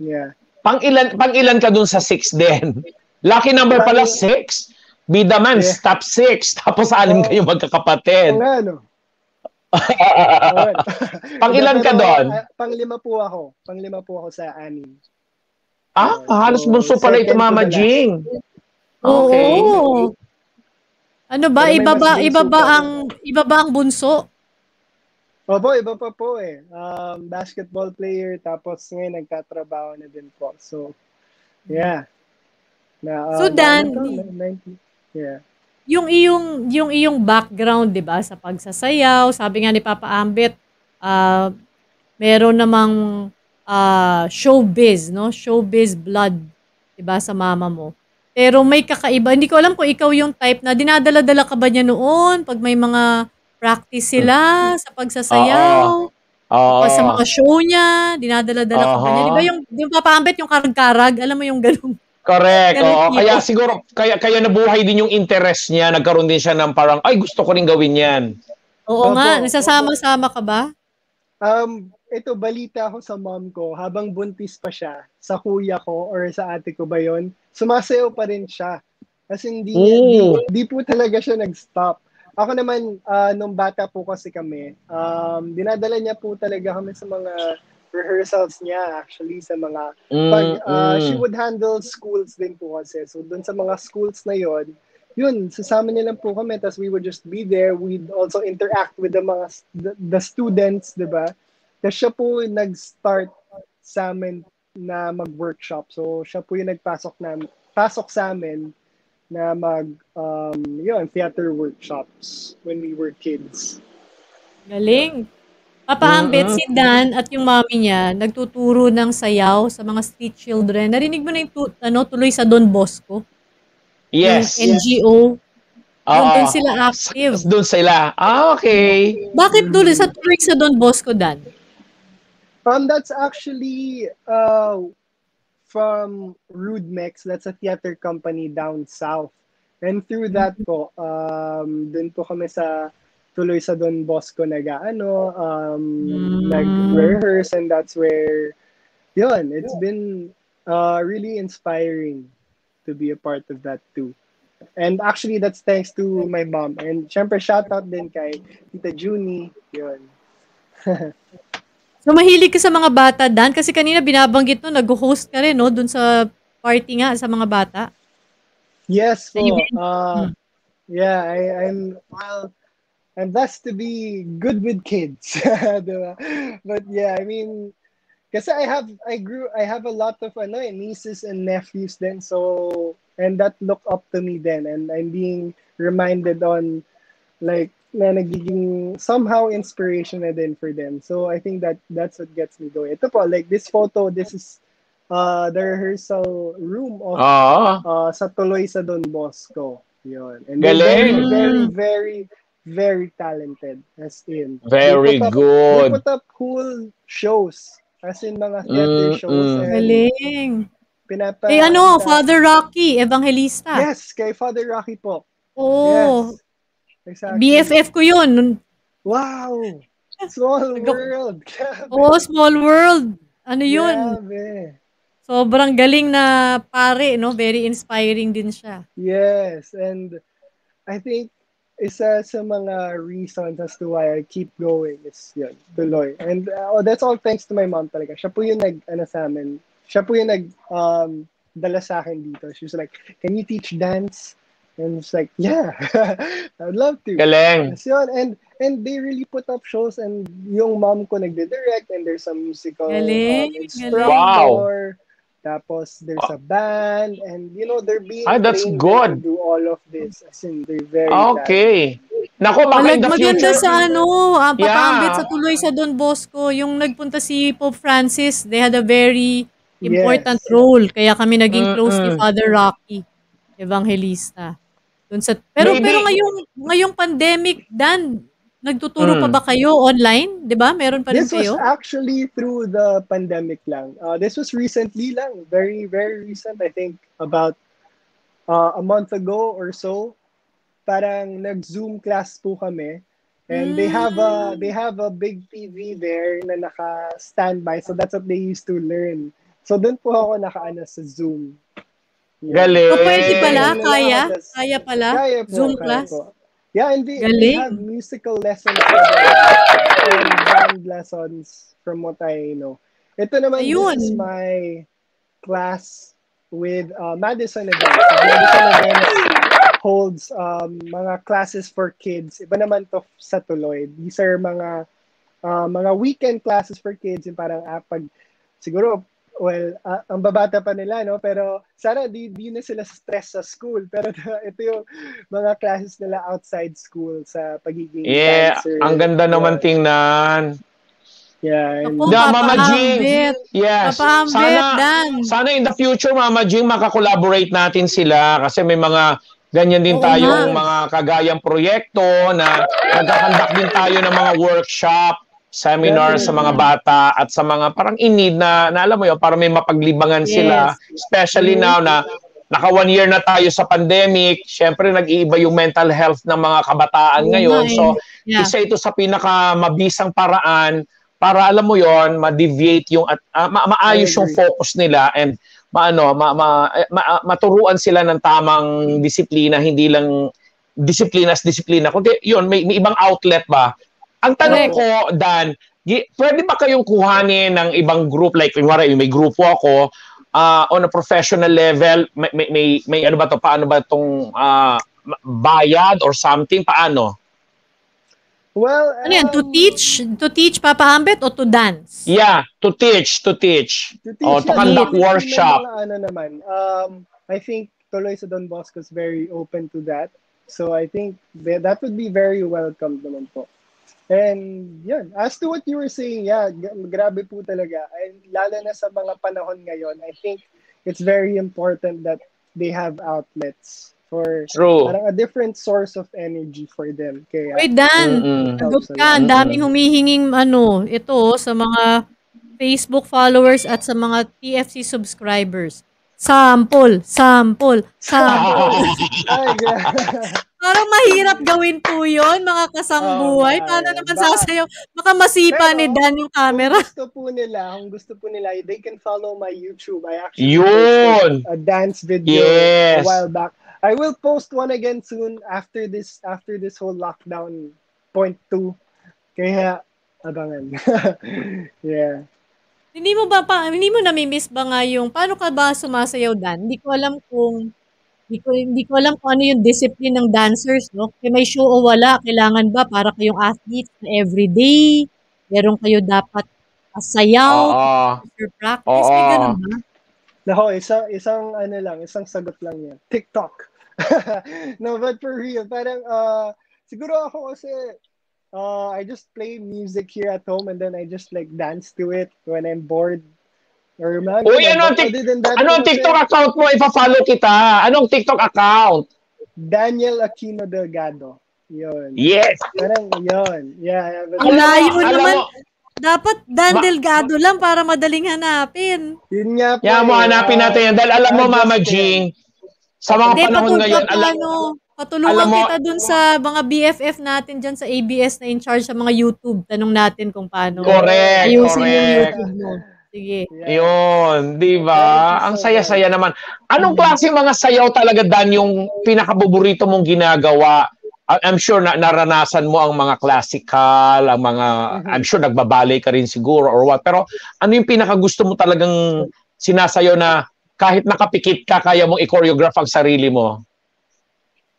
Yeah. Pang ilan ka dun sa 6 din? Lucky number pala 6? BidaMan, yeah. Top 6. Tapos 6 kayo magkakapatid. Ano? Pang ilan ka doon? Pang-lima po ako sa 6. Halos bunso pala ito, Mama Jing. Okay. Oo. Ano ba? Iba ba ang bunso? Opo, iba pa po eh. Basketball player, tapos ngayon nagtatrabaho na din po. So, yeah. Na, so Dan, yeah. Yung iyong background, 'di ba, sa pagsasayaw, sabi nga ni Papa Ambet, meron namang showbiz, no? Showbiz blood, 'di ba, sa mama mo. Pero may kakaiba. Hindi ko alam kung ikaw yung type na dinadala-dala ka ba niya noon pag may mga practice sila sa pagsasayaw. Sa mga show niya, dinadala-dala ka ba niya. 'Di ba yung Papa Ambet, yung karag-karag, alam mo yung ganun. Correct. Oo. Kaya siguro, kaya nabuhay din yung interest niya, nagkaroon din siya ng parang, ay, gusto ko rin gawin yan. Oo nga, nasasama-sama ka ba? Ito, balita ako sa mom ko, habang buntis pa siya, sa kuya ko or sa ate ko ba yun, sumasayaw pa rin siya. Kasi hindi po talaga siya nag-stop. Ako naman, nung bata po kasi kami, dinadala niya po talaga kami sa mga rehearsals niya, actually, sa mga she would handle schools din po kasi. So, dun sa mga schools na yon, yun, sasama niya lang po kami, tapos we would just be there. We'd also interact with the students, diba? Tapos siya po nag-start sa amin na mag-workshop. So, siya po yung nagpasok sa amin na theater workshops when we were kids. Galing! Papa Ambet, si Dan at yung mami niya nagtuturo ng sayaw sa mga street children. Narinig mo na yung Tuloy sa Don Bosco? Yes. Yung NGO. Doon sila active. Doon sila. Okay. Bakit Tuloy sa Don Bosco, Dan? That's actually from Rudmex. That's a theater company down south. And through that po, doon po kami sa Tuloy sa Don Bosco nag-rehearse, and that's where, yun, it's been really inspiring to be a part of that too. And actually, that's thanks to my mom. And syempre, shoutout din kay Tita Junie, yun. So, mahilig ka sa mga bata, Dan? Kasi kanina binabanggit no, nag-host ka rin, no? Dun sa party nga, sa mga bata. Yes, po. Yeah, I'm blessed to be good with kids, diba? But yeah, I mean, kasi I have a lot of nieces and nephews then, so and that look up to me then, and I'm being reminded on like na nagiging somehow inspiration na din for them. So I think that's what gets me going. Ito po, like this photo, this is the rehearsal room of sa Tuloy sa Don Bosco. Yun. And very talented, as in very good. They put up cool shows, as in mga theater shows. Galing. Hey, ano, Father Rocky Evangelista. Yes, kay Father Rocky po. Oh. Yes. Exactly. BFF ko yun. Wow. Small world. Oh, small world. Ano yun? Grabe. Sobrang galing na pare, no? Very inspiring din siya. Yes, and I think isa sa mga reasons as to why I keep going is yun, Tuloy. And that's all thanks to my mom talaga. Siya po yung nag-ano sa amin. Siya po yung nag-dala sa akin dito. She was like, can you teach dance? And it's like, yeah, I'd love to. Galing. And they really put up shows, and yung mom ko nagdi-direct, and there's some musical instructor. Wow. Tapos there's a band, and you know they're being trained to do all of this. As in, they're very talented. Naku, maganda sa ano, pakaambit sa Tuloy sa Don Bosco, yung nagpunta si Pope Francis, they had a very important role. Kaya kami naging close ni Father Rocky Evangelista. Dun sa, pero ngayong pandemic, Dan, nagtuturo pa ba kayo online? Diba? Meron pa rin kayo? This was actually through the pandemic lang. This was recently lang. Very, very recent. I think about a month ago or so. Parang nag-Zoom class po kami. And they have a big TV there na naka-standby. So that's what they used to learn. So dun po ako naka-ana sa Zoom. Yeah. Galing! So pwede pala? Kaya? Kaya pala? Kaya po, Zoom class? Po. Yeah, and they have musical lessons and band lessons from what I know. Ito naman, this is my class with Madison Events. Madison Events holds mga classes for kids. Iba naman to sa Tuloy. These are mga weekend classes for kids. Yung parang siguro, well, ang babata pa nila, no? Pero sana di na sila stress sa school. Pero ito yung mga classes nila outside school sa pagiging dancer. Ang ganda naman tingnan. Yeah. And Mama Jing. Yes. Sana in the future, Mama Jing, makakolaborate natin sila kasi may mga ganyan din tayong mga kagayang proyekto na nagkakandak din tayo ng mga workshop, seminar sa mga bata at sa mga parang in-need na alam mo yun, para may mapaglibangan sila. Especially now na naka 1 year na tayo sa pandemic, syempre nag-iiba yung mental health ng mga kabataan ngayon. So, isa ito sa pinakamabisang paraan para alam mo yon ma-deviate yung, maayos yung focus nila and maturuan sila ng tamang disiplina, hindi lang disiplina, kundi yun, may ibang outlet ba? Ang tanong ko, Dan, pwede ba kayong kuhanin ng ibang group? Like, may grupo ako on a professional level. May ano ba to? Paano ba itong bayad or something? Paano? Well, ano yan? To teach? To teach, Papa Ambet, o to dance? Yeah, to teach. O, to conduct workshop. I think Tuloy sa Don Bosco is very open to that. So I think that would be very welcome naman po. And yun, as to what you were saying, grabe po talaga. And lalo na sa mga panahon ngayon, I think it's very important that they have outlets for parang a different source of energy for them. Kaya, wait, Dan, agot ka. Ang daming humihinging ito sa mga Facebook followers at sa mga TFC subscribers. Sample. Parang mahirap gawin po yun, mga kasambuhay. Paano naman sasayaw? Baka masipa ni Dan yung camera. Kung gusto po nila, they can follow my YouTube. I actually posted a dance video a while back. I will post one again soon after this whole lockdown 0.2. Kaya, abangan. Yeah. Hindi mo nami-miss ba nga yung, paano ka ba sumasayaw, Dan? Hindi ko alam kung ano yung discipline ng dancers, no? Kaya may show o wala, kailangan ba para kayong athletes na everyday? Meron kayo dapat sayaw, practice, may ganun ba? Naho, isang sagot lang yan. TikTok. No, but for real, parang, siguro ako kasi, I just play music here at home and then I just like dance to it when I'm bored. Or mga uy, anong TikTok account mo? Ipa-follow kita. Anong TikTok account? Daniel Aquino Delgado. Yun. Yes. Parang yun. Yeah. Ang layo naman. Dapat Dan Delgado lang para madaling hanapin. Yun nga po. Yeah, mo hanapin natin yan. Dahil alam mo, Mama Jing, sa mga panahon ngayon, patulungan kita dun sa mga BFF natin dyan sa ABS na in charge sa mga YouTube. Tanong natin kung paano. Correct. Ayusin yung YouTube mo. Sige. Yun, di ba? Ang saya-saya naman. Anong klase mga sayaw talaga, Dan, yung pinakabuburito mong ginagawa? I'm sure na naranasan mo ang mga classical, ang mga, I'm sure nagbabalay ka rin siguro or what. Pero ano yung pinakagusto mo talagang sinasayaw na kahit nakapikit ka, kaya mong i-choreograph ang sarili mo?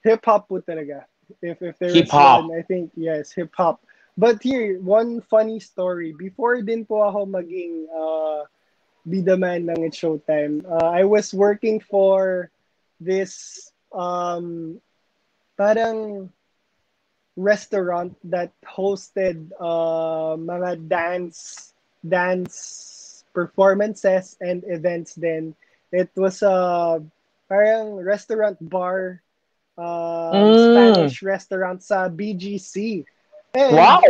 Hip-hop po talaga. If there is one, I think, yes, hip-hop. But here, one funny story. Before din po ako maging BidaMan ng It's Showtime, I was working for this parang restaurant that hosted mga dance performances and events din. It was a parang restaurant bar, Spanish restaurant sa BGC. And wow.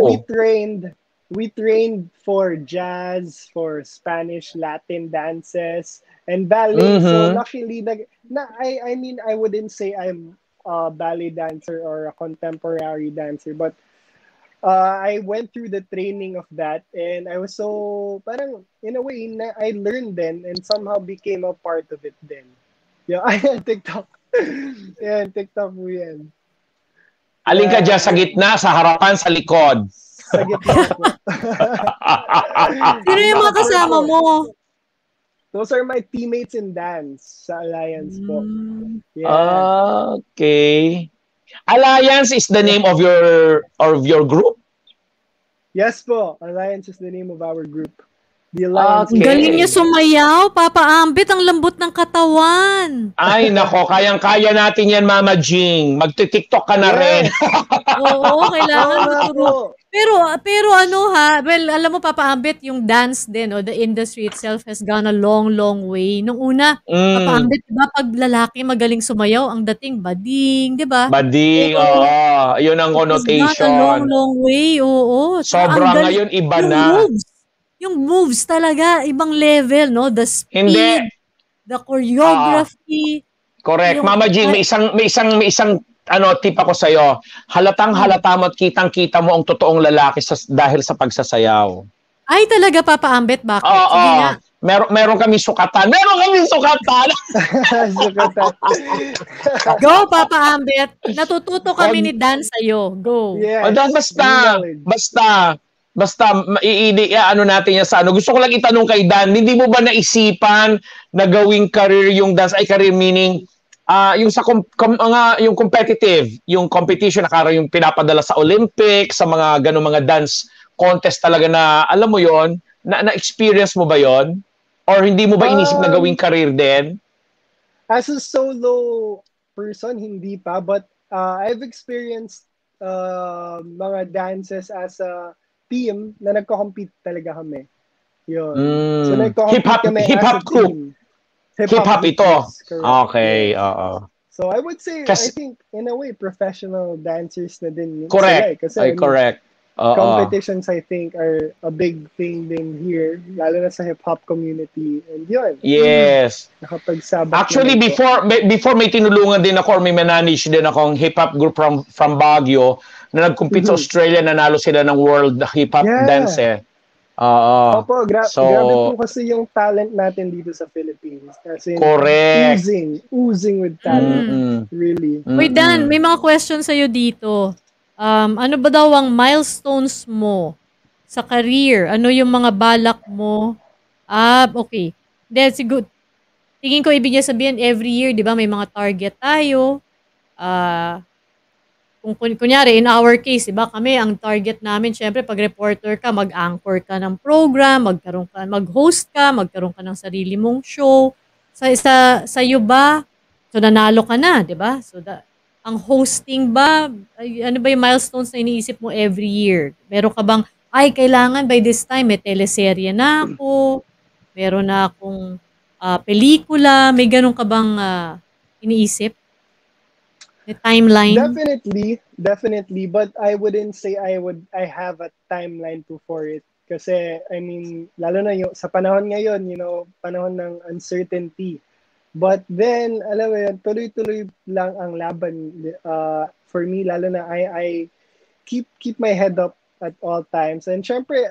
We trained for jazz, for Spanish, Latin dances, and ballet. So luckily, I mean, I wouldn't say I'm a ballet dancer or a contemporary dancer, but I went through the training of that, and I was so, parang, in a way, I learned then, and somehow became a part of it then. Yeah, TikTok. Yeah, TikTok mo yan. Alin ka dyan, sa gitna, sa harapan, sa likod? Sa gitna. Sino yung mga kasama mo? Those are my teammates in dance sa Alliance po. Yeah. Okay. Alliance is the name of your group? Yes po. Alliance is the name of our group. Okay. Galing niya sumayaw, Papa Ambet, ang lambot ng katawan. Ay, nako, kayang-kaya natin yan, Mama Jing. Magti-TikTok ka na rin. Oo, kailangan maturo. Pero ano ha, well, alam mo, Papa Ambet, yung dance din, o the industry itself has gone a long, long way. Nung una, Papa Ambet, diba, pag lalaki magaling sumayaw, ang dating bading, diba? Bading, oo. Yun ang connotation. It's not a long, long way, oo. Sobrang ngayon, iba na. Yung moves talaga, ibang level, no? The speed, the choreography. Correct. Mama Jing, may isang tip ako sa'yo. Halatang-halata mo at kitang-kita mo ang totoong lalaki dahil sa pagsasayaw. Ay, talaga, Papa Ambet, bakit? Sige na. Meron kami sukatan. Meron kami sukatan! Sukatan. Go, Papa Ambet. Natututo kami ni Dan sa'yo. Go. Yes. Basta, ano natin yan sa ano. Gusto ko lang itanong kay Dan, hindi mo ba naisipan na gawing career yung dance, ay career meaning, yung sa yung competitive, yung competition, nakara yung pinapadala sa Olympics, sa mga ganong mga dance contest talaga na, alam mo yon, na-experience mo ba yon? Or hindi mo ba inisip na gawing career din? As a solo person, hindi pa, but I've experienced mga dances as a team na nagko-compete talaga kami. Yun. So nagko-compete kami as a team. Hip-hop ito. Okay, oo. So I would say, I think, in a way, professional dancers na din yun. Correct. Kasi competitions, I think, are a big thing din here, lalo na sa hip-hop community. And yun. Yes. Nakapagsabak. Actually, before may tinulungan din ako, may manage din akong hip-hop group from Baguio, na nag-compete sa Australia, nanalo sila ng World Hip-Hop Dance eh. Opo, grabe po kasi yung talent natin dito sa Philippines. Kasi oozing with talent. Really. Wait, Dan, may mga questions sa'yo dito. Ano ba daw ang milestones mo sa career? Ano yung mga balak mo? Okay. That's good. Tingin ko ibig niya sabihin, every year, di ba, may mga target tayo. Kung kunyari, in our case, diba, kami, ang target namin, syempre, pag reporter ka, mag-anchor ka ng program, mag-host ka, magkaroon ka ng sarili mong show. Sa'yo ba? So, nanalo ka na, diba? So, ang hosting ba? Ano ba yung milestones na iniisip mo every year? Meron ka bang, kailangan by this time, may teleserye na ako, meron na akong pelikula, may ganun ka bang iniisip? The timeline? Definitely, but I wouldn't say I have a timeline for it. Kasi, I mean, lalo na yung, sa panahon ngayon, you know, panahon ng uncertainty. But then, alam mo yun, tuloy-tuloy lang ang laban. For me, lalo na, I keep my head up at all times. And syempre,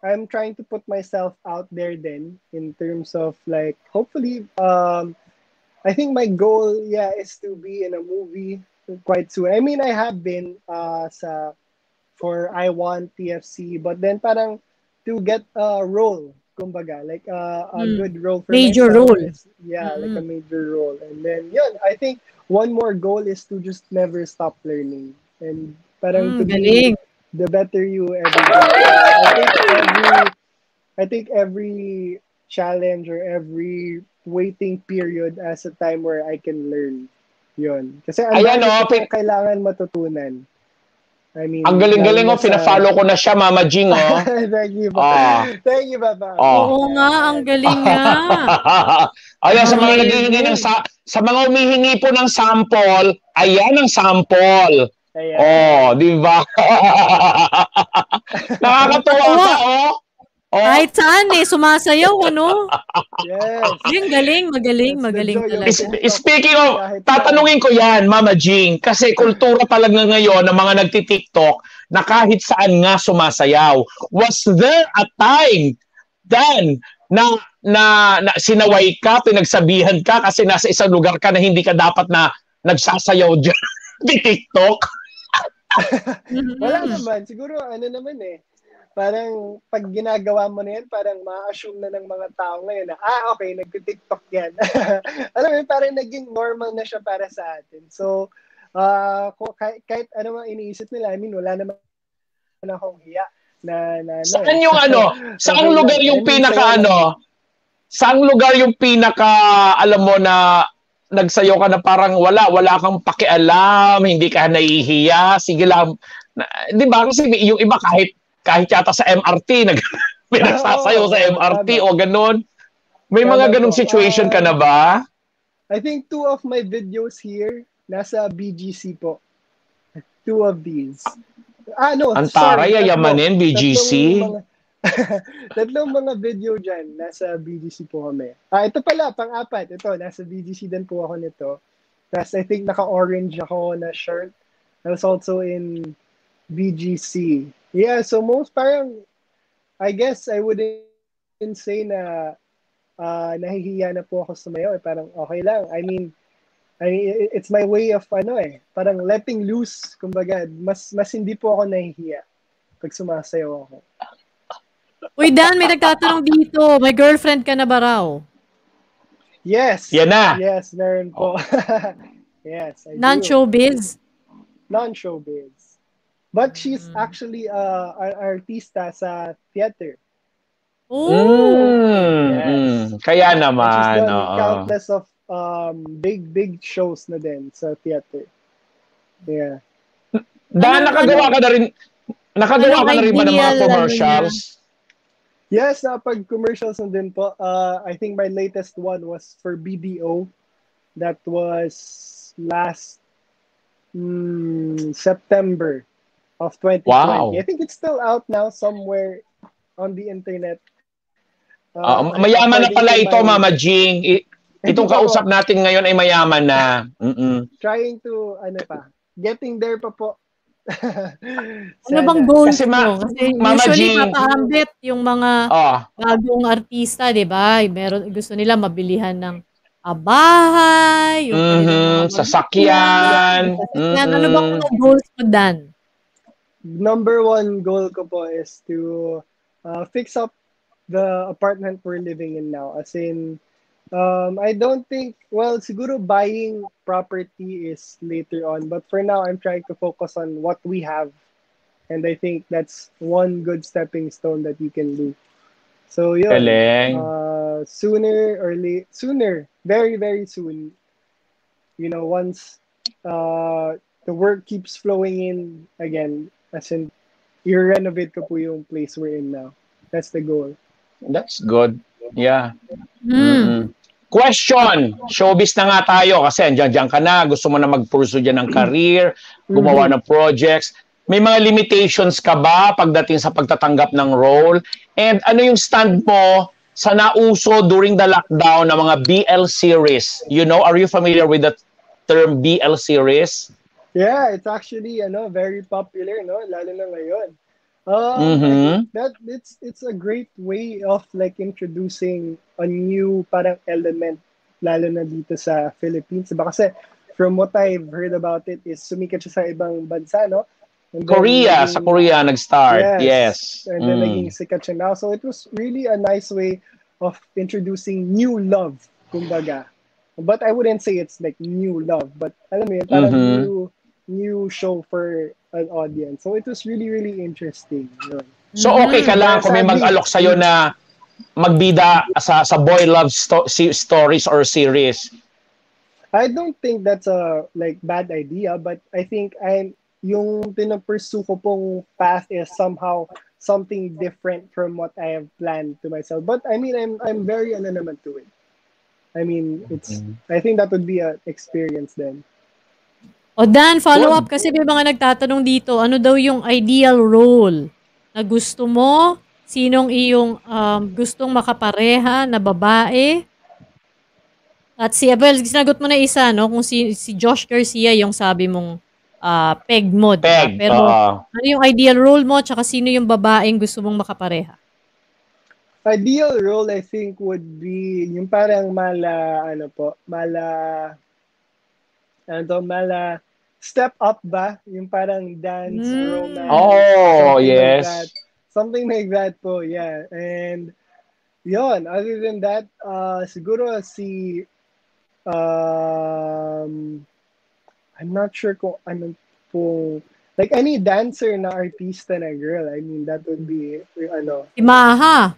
I'm trying to put myself out there then, in terms of like, hopefully, I think my goal, yeah, is to be in a movie quite soon. I mean, I have been for I Want TFC, but then parang to get a role, kumbaga, like a good role for major myself. Role. Yeah, like a major role. And then, yeah, I think one more goal is to just never stop learning. And parang to be the better you ever do. I think every challenge or every waiting period as a time where I can learn. Yun. Kasi ang kailangan matutunan. I mean, ang galing-galing ko, pina-follow ko na siya, Mama Jing, oh. Thank you, Papa. Thank you, Papa. Oo nga, ang galing nga. Ayan, sa mga naghihingi ng, sa mga umihingi po ng sample, ayan ang sample. Ayan. Oh, di ba? Nakakatawa ka, oh. Kahit saan eh, sumasayaw, ano? Yes. Yung galing, magaling talaga. Speaking of, tatanungin ko yan, Mama Jing, kasi kultura talaga ngayon ng mga nagtitiktok na kahit saan nga sumasayaw. Was there a time, Dan, na sinaway ka, pinagsabihan ka kasi nasa isang lugar ka na hindi ka dapat na nagsasayaw dyan di TikTok? Wala naman, siguro ano naman eh. Parang pag ginagawa mo na yan, parang ma-assume na ng mga tao ngayon na, okay, nag-tiktok yan. Alam mo, parang naging normal na siya para sa atin. So, kahit ano mga iniisip nila, I mean, wala naman akong hiya. Saan yung ano? Saang lugar yung pinaka ano? Saang lugar yung pinaka, alam mo na, nagsayo ka na parang wala kang pakialam, hindi ka nahihiya, sige lang. Di ba? Kasi yung iba kahit yata sa MRT, pinagsasayaw sa MRT o ganun. May mga ganung situation ka na ba? I think two of my videos here, nasa BGC po. Two of these. No, Antara, yayamanin, BGC. Tatlong mga video dyan, nasa BGC po kami. Ito pala, pang-apat. Ito, nasa BGC din po ako nito. Tapos I think naka-orange ako na shirt. I was also in BGC. Yeah, so most parang, I guess I wouldn't say na nahihiya na po ako sumayaw. Parang okay lang. I mean, it's my way of parang letting loose. Kumbaga, mas hindi po ako nahihiya pag sumasayaw ako. Uy, Dan, may nagtatanong dito. May girlfriend ka na ba raw? Yes. Yan na. Yes, meron po. Yes, I do. Non-showbiz? Non-showbiz. But she's actually an artista sa theater. Yes. Kaya naman. And she's done countless of big shows na din sa theater. Yeah. Dahil nakagawa ka na rin ba ng mga commercials? Yes, napag-commercials na din po. I think my latest one was for BDO. That was last September of 2020. Wow. I think it's still out now somewhere on the internet. Mayaman na pala ito, Mama Jing. Itong kausap natin ngayon ay mayaman na. Trying to, getting there pa po. Ano bang goal kasi mo? Kasi Mama usually Jing, mapahambit yung mga bagong artista, di ba? Gusto nila mabilihan ng bahay, yung sasakyan. Ano bang goals mo, Dan? #1 goal ko po is to fix up the apartment we're living in now. As in, I don't think, well, siguro buying property is later on. But for now, I'm trying to focus on what we have. And I think that's one good stepping stone that you can do. So, yeah, sooner or late, sooner, very, very soon, you know, once the work keeps flowing in again, as in, i-renovate ko po yung place we're in now. That's the goal. That's good. Yeah. Mm. Question! Showbiz na nga tayo kasi andyan-dyan ka na, gusto mo na mag-pursue dyan ng career, gumawa ng projects. May mga limitations ka ba pagdating sa pagtatanggap ng role? And ano yung stand mo sa nauso during the lockdown ng mga BL series? You know, are you familiar with the term BL series? Yeah, it's actually very popular, lalo na ngayon. That it's a great way of like introducing a new parang element lalo na dito sa Philippines, diba? Kasi from what I've heard about it is sumikat siya sa ibang bansa, no? And Korea, then, sa Korea nag-start. Yes. And then naging sikat siya now. So it was really a nice way of introducing new love, kumbaga. But I wouldn't say it's like new love, but alam mo yun, parang new show for an audience. So it was really interesting. So okay ka lang kung may mag-alok sa'yo na magbida sa boy love stories or series? I don't think that's a like bad idea, but I think yung pinapursue ko pong path is somehow something different from what I have planned to myself. But I mean, I'm very naman to it. I mean, it's I think that would be an experience then. O Dan, follow up kasi may mga nagtatanong dito, ano daw yung ideal role na gusto mo? Sinong iyong gustong makapareha na babae? At si Abel, sinagot mo na isa, no? Kung si Josh Garcia yung sabi mong peg mo. Peg, pero ano yung ideal role mo? Tsaka sino yung babaeng gusto mong makapareha? Ideal role, I think, would be yung parang mala step up ba? Yung parang dance, romance. Oh, yes. Like that. Something like that po, yeah. And, yun, other than that, siguro si, I'm not sure kung ano po, like any dancer na artista na girl, I mean, that would be, Si Maha.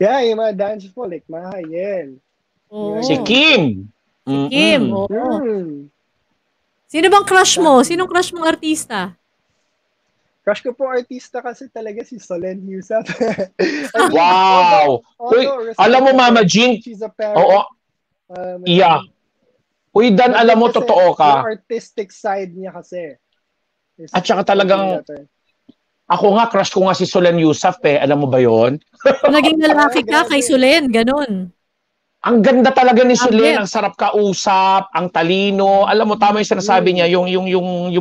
Yeah, yung mga dancers po, like Maha, yan. Oh. Si Kim. Si Kim, Sino bang crush mo? Sinong crush mong artista? Crush ko po artista kasi talaga si Solenn Heussaff. Wow! Although, alam mo, Mama Jean, she's a parent. Oo. Yeah. Uy, Dan, alam mo, totoo ka. Yung artistic side niya kasi. At saka talagang, ako nga, crush ko nga si Solenn Heussaff eh. Alam mo ba yon? Naging lalaki ka kay Solenn, ganun. Ang ganda talaga ni Solenn, ang sarap kausap, ang talino. Alam mo, tama yung sinasabi niya, yung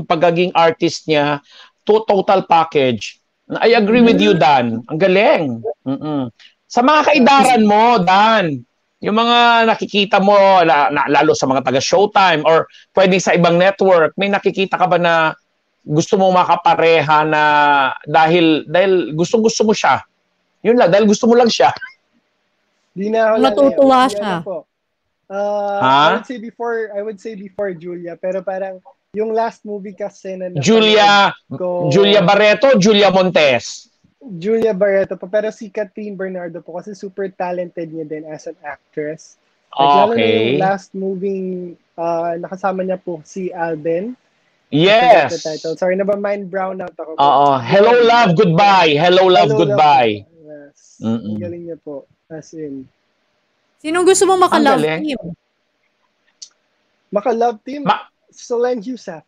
pagiging artist niya, total package. I agree with you, Dan. Ang galing. Sa mga kaidaran mo, Dan, yung mga nakikita mo, lalo sa mga taga-Showtime or pwedeng sa ibang network, may nakikita ka ba na gusto mo makapareha na dahil gusto mo siya? Yun lang, dahil gusto mo lang siya. Natutuwa siya. I would say before Julia, pero parang yung last movie kasi na Julia Barreto, Julia Montes. Julia Barreto po, pero si Catherine Bernardo po kasi super talented niya din as an actress. Like, okay. Yung last movie nakasama niya po si Alden. Yes. Sorry, mind brown out ako. Hello Love Goodbye. Hello Love Goodbye. Yes. Galing niya po. As in. Sinong gusto mong maka-love team? Maka-love team? Solenn Heussaff.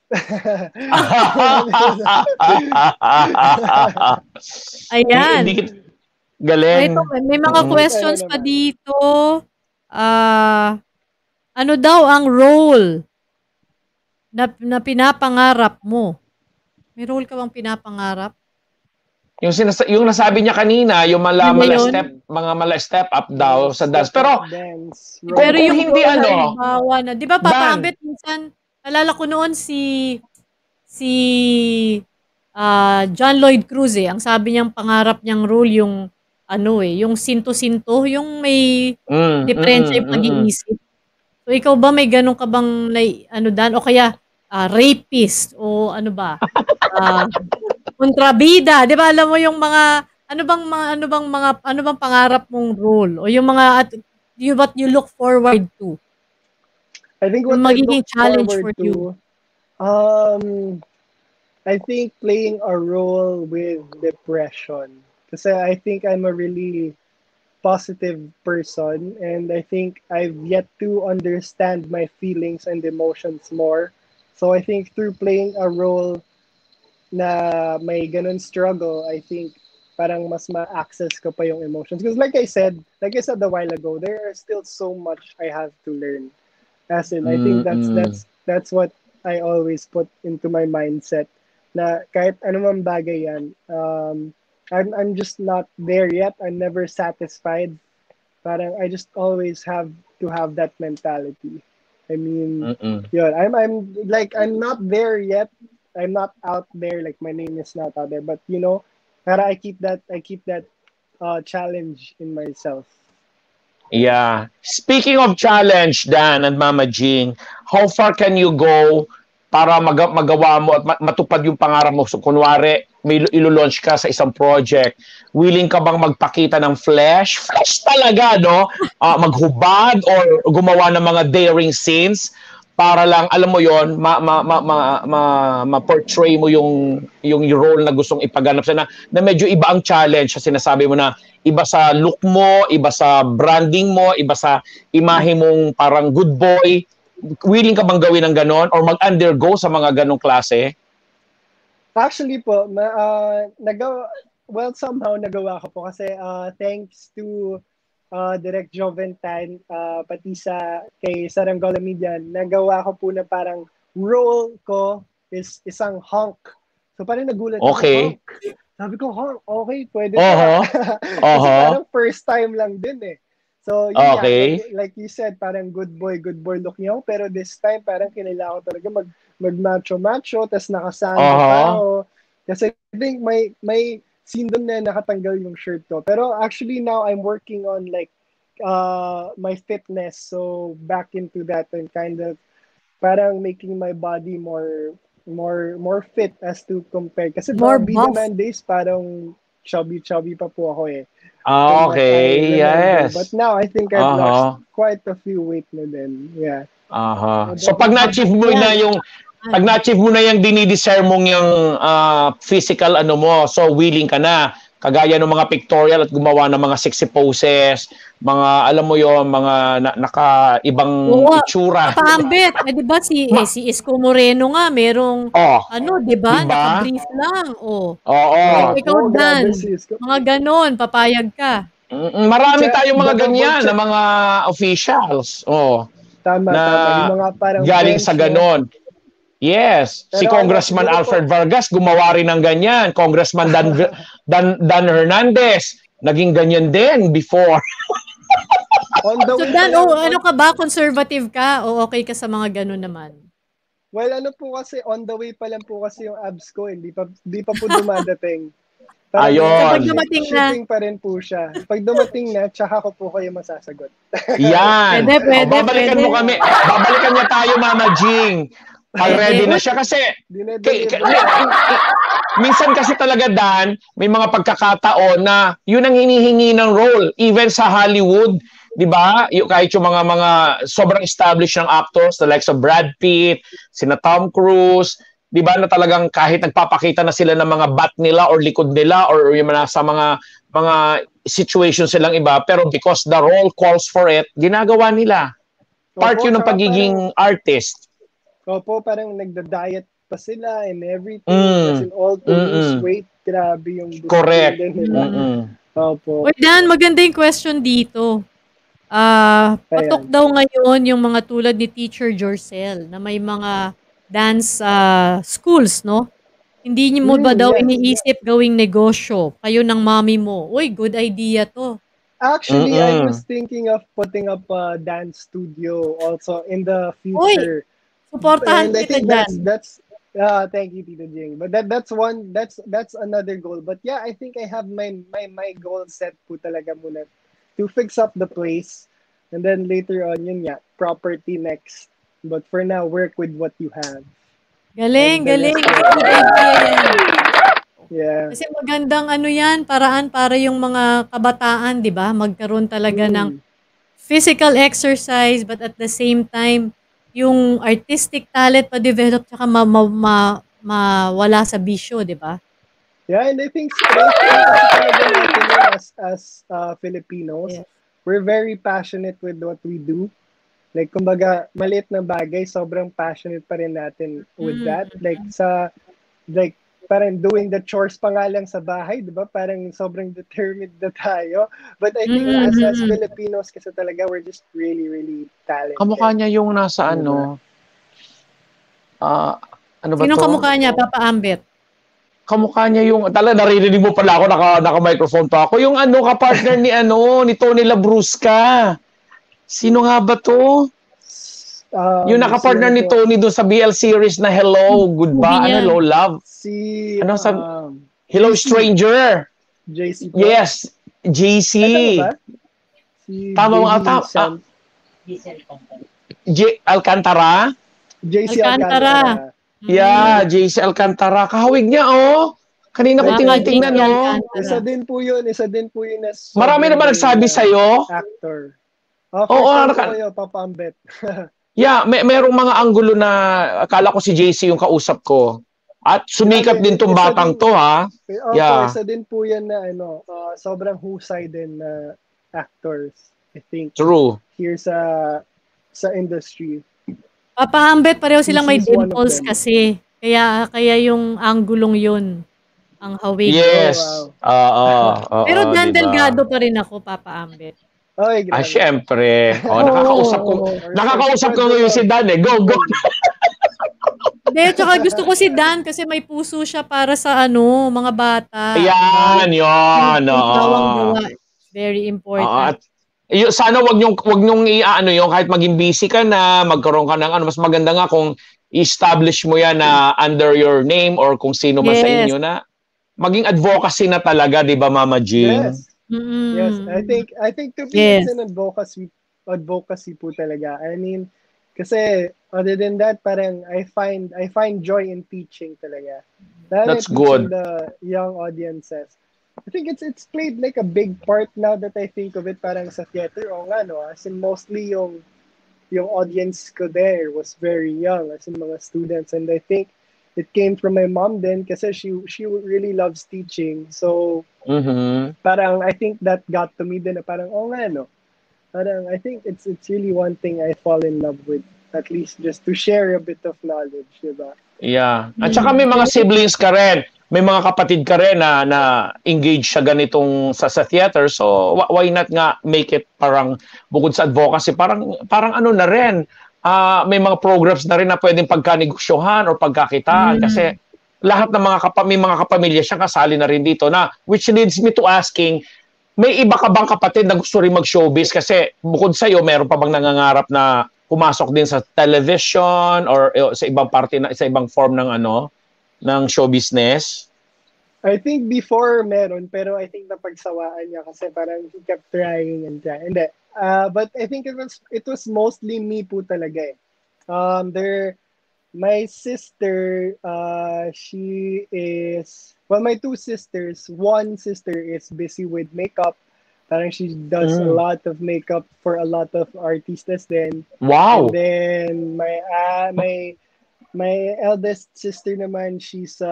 Ayan. Galing. Ito, may mga questions pa dito. Ano daw ang role na pinapangarap mo? May role ka bang pinapangarap? Yung nasabi niya kanina, yung mga mala step up daw sa dance. Pero kung hindi di ba Papambet minsan, alala ko noon si John Lloyd Cruz ang sabi niyang pangarap niyang role yung yung sinto-sinto, yung may diferensya yung pag-iisip. So ikaw ba may ganun ka bang Dan o kaya rapist o kontrabida, 'di ba? Alam mo yung ano bang pangarap mong role o yung what you look forward to? I think what magiging challenge for you. I think playing a role with depression kasi I think I'm a really positive person, and I think I've yet to understand my feelings and emotions more. So I think through playing a role na may ganun struggle, I think parang mas ma-access ko pa yung emotions. Because like I said a while ago, there are still so much I have to learn. As in, I think that's what I always put into my mindset. Na kahit anumang bagay yan, I'm just not there yet. I'm never satisfied. Parang I just always have to have that mentality. I mean, yun, I'm not there yet. I'm not out there. Like my name is not out there. But you know, para I keep that challenge in myself. Yeah. Speaking of challenge, Dan and Mama Jing, how far can you go para magawa mo at matupad yung pangarap mo? So, kunwari, may ilo-launch ka sa isang project. Willing ka bang magpakita ng flesh? Flesh talaga, no? Maghubad or gumawa ng mga daring scenes para lang, alam mo yon, ma-portray mo yung role na gustong ipaganap sa na medyo iba ang challenge. Sinasabi mo na iba sa look mo, iba sa branding mo, iba sa imahe mong parang good boy. Willing ka bang gawin ng ganon or mag-undergo sa mga ganong klase? Actually po, somehow nagawa ko po kasi thanks to Direct Joventine, pati sa kay Saranggola Media, nagawa ko po na parang role ko is isang honk. So parang nagulat ako, honk. Sabi ko, honk, okay, pwede na. Kasi parang first time lang din eh. So, yun okay. Yan, like you said, parang good boy look niya. Pero this time, parang kinailangan ko talaga mag-macho-macho, tas nakasama pa ako. Kasi I think may scene doon na nakatanggal yung shirt ko. Pero actually now, I'm working on like my fitness. So, back into that and kind of parang making my body more fit as to compare. Kasi more BidaMan days, parang chubby pa po ako eh. Okay, yes. But now, I think I've lost quite a few weight na din. Yeah. So, pag na-achieve mo na yung dinidesire mong yung physical ano mo, so willing ka na, kagaya ng mga pictorial at gumawa ng mga sexy poses, mga alam mo yon, mga naka-ibang itsura. Paambit, diba si Isko Moreno nga, merong diba? Naka-brief lang. Ikaw Dan, mga ganon, papayag ka. Marami tayong mga ganyan na mga officials. Tama. Yung mga parang galing sa ganon. Yes, pero si Congressman Alfred Vargas gumawa rin ng ganyan. Congressman Dan Hernandez, naging ganyan din before. So Dan, ano ka ba? Conservative ka? O okay ka sa mga ganun naman? Well, ano po kasi, on the way pa lang po kasi yung abs ko. Hindi pa po dumadating. Ayun. So, pag dumating na. Shooting pa rin po siya. Pag dumating na, tsaka ko po kayo masasagot. Yan. Pwede. Babalikan mo kami. Babalikan niya tayo, Mama Jing. Already na siya kasi minsan kasi talaga Dan, may mga pagkakataon na yun ang hinihingi ng role even sa Hollywood, 'di ba? Kahit yung mga sobrang established ng actors, the likes of Brad Pitt, sina Tom Cruise, 'di ba, na talagang kahit nagpapakita na sila ng mga bat nila or likod nila or yung mga sa mga situations silang iba, pero because the role calls for it, ginagawa nila. Part yun ng pagiging artist. Opo, parang nagda-diet pa sila and everything. Kasi all to lose weight. Grabe yung... Correct. Opo. Well, Dan, maganda yung question dito. Patok daw ngayon yung mga tulad ni Teacher Jorcel na may mga dance schools, no? Hindi niyo mo ba daw iniisip gawing negosyo? Kayo ng mommy mo. Uy, good idea to. Actually, I was thinking of putting up a dance studio also in the future. Uy. Supportahan kita dyan. Thank you, Tito Jing. But that's another goal. But yeah, I think I have my goal set po talaga muna to fix up the place. And then later on, property next. But for now, work with what you have. Galing. Yeah. Kasi magandang paraan para yung mga kabataan, di ba? Magkaroon talaga ng physical exercise but at the same time, yung artistic talent pa-develop tsaka mawala sa bisyo, di ba? Yeah, and I think as Filipinos, yeah, we're very passionate with what we do. Like, kumbaga, maliit na bagay, sobrang passionate pa rin natin with that. Like, parang doing the chores pa nga lang sa bahay, di ba? Parang sobrang determined na tayo. But I think as Filipinos kasi talaga, we're just really, really talented. Kamukha niya yung nasa ano ba to? Sinong kamukha niya, Papa Ambet? Kamukha niya yung, tala, naririnig mo pala ako, naka-microphone pa ako. Yung kapartner ni ni Tony Labrusca. Sino nga ba to? Yung nakapartner ni Tony doon sa BL series na Hello, Goodbye, Hello, Love. Si, Hello, Stranger. JC. Yes, JC. Tama ba? JC Alcantara. JC Alcantara. Yeah, JC Alcantara. Kahawig niya, oh. Kanina ko tinitingnan, oh. Isa din po yun. Marami na ba nagsabi sa'yo? Actor. Oo, Papa Ambet. Yeah, merong mga anggulo na akala ko si JC yung kausap ko. At sumikat din tong batang to, ha. Okay, yeah. Isa din po yan na sobrang husay din na actors, I think. True. Here sa industry. Papa Ambet, pareho silang may dimples kasi. Kaya yung anggulong yun ang hawig. Yes. Pero Dan Delgado pa rin ako, Papa Ambet. Ay, syempre. Nakakausap ko ngayon si Dan, eh. Go. Tsaka gusto ko si Dan kasi may puso siya para sa mga bata. Ayan, yun. Very important. Sana wag niyong yung kahit maging busy ka na, magkaroon ka ng mas maganda nga kung i-establish mo yan na under your name or kung sino man sa inyo na. Maging advocacy na talaga, di ba, Mama Jing? Yes. Yes, I think to be an advocacy po talaga. I mean, kasi other than that, parang I find joy in teaching talaga. That's good. The young audiences. I think it's played like a big part now that I think of it, parang sa theater as in mostly yung audience ko there was very young, as in mga students, and I think it came from my mom then kasi she really loves teaching. So, parang I think that got to me din na parang, parang I think it's really one thing I fall in love with. At least just to share a bit of knowledge, diba? Yeah. At saka may mga siblings ka rin. May mga kapatid ka rin na engage sa ganitong sa theater. So, why not nga make it parang bukod sa advocacy, parang ano na rin. May mga programs na rin na pwedeng pagkanegosyohan or pagkakitaan kasi lahat ng mga kapamilya siyang kasali na rin dito na, which leads me to asking, may iba ka bang kapatid na gusto rin mag-showbiz? Kasi bukod sa'yo, meron pa bang nangangarap na pumasok din sa television or sa ibang parte, sa ibang form ng showbusiness? I think before meron, pero I think napagsawaan niya kasi parang he kept trying and trying. Hindi. But I think it was mostly me po talaga. My sister, she is, well, my two sisters, one sister is busy with makeup. Parang she does a lot of makeup for a lot of artistas then. Wow! And then my eldest sister naman, she's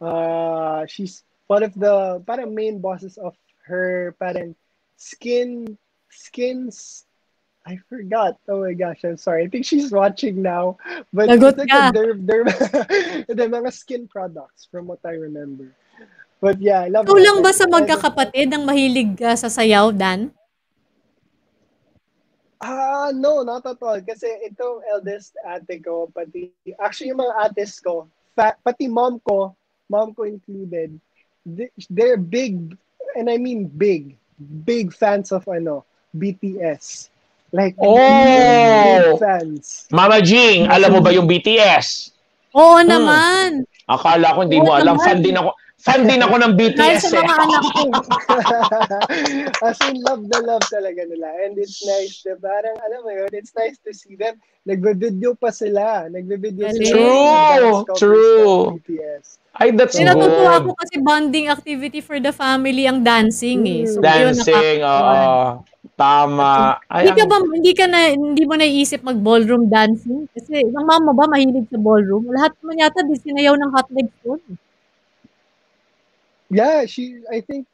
one of the main bosses of her skins. I forgot. Oh my gosh, I'm sorry. I think she's watching now. But they're mga skin products from what I remember. But yeah, I love it. Ikaw lang ba sa magkakapatid ang mahilig ka sa sayaw, Dan? No, not at all. Kasi itong eldest ate ko, actually yung mga ates ko, pati mom ko included, they're big, and I mean big fans of BTS. Like, big fans. Mama Jing, alam mo ba yung BTS? Oo naman. Akala ko hindi mo alam. Fan din ako ng BTS. Sa mga anak ko. As in, love na love talaga nila. And it's nice. Parang, alam mo yun, it's nice to see them. Nagbe-video pa sila. True. BTS. Ay, that's good. Natutuwa ako kasi bonding activity for the family ang dancing, eh. So, dancing, tama. Hindi mo naiisip mag-ballroom dancing? Kasi, ang mama ba mahilig sa ballroom? Lahat naman yata, di sinayaw ng Hotlegs yun. yeah, she, I think,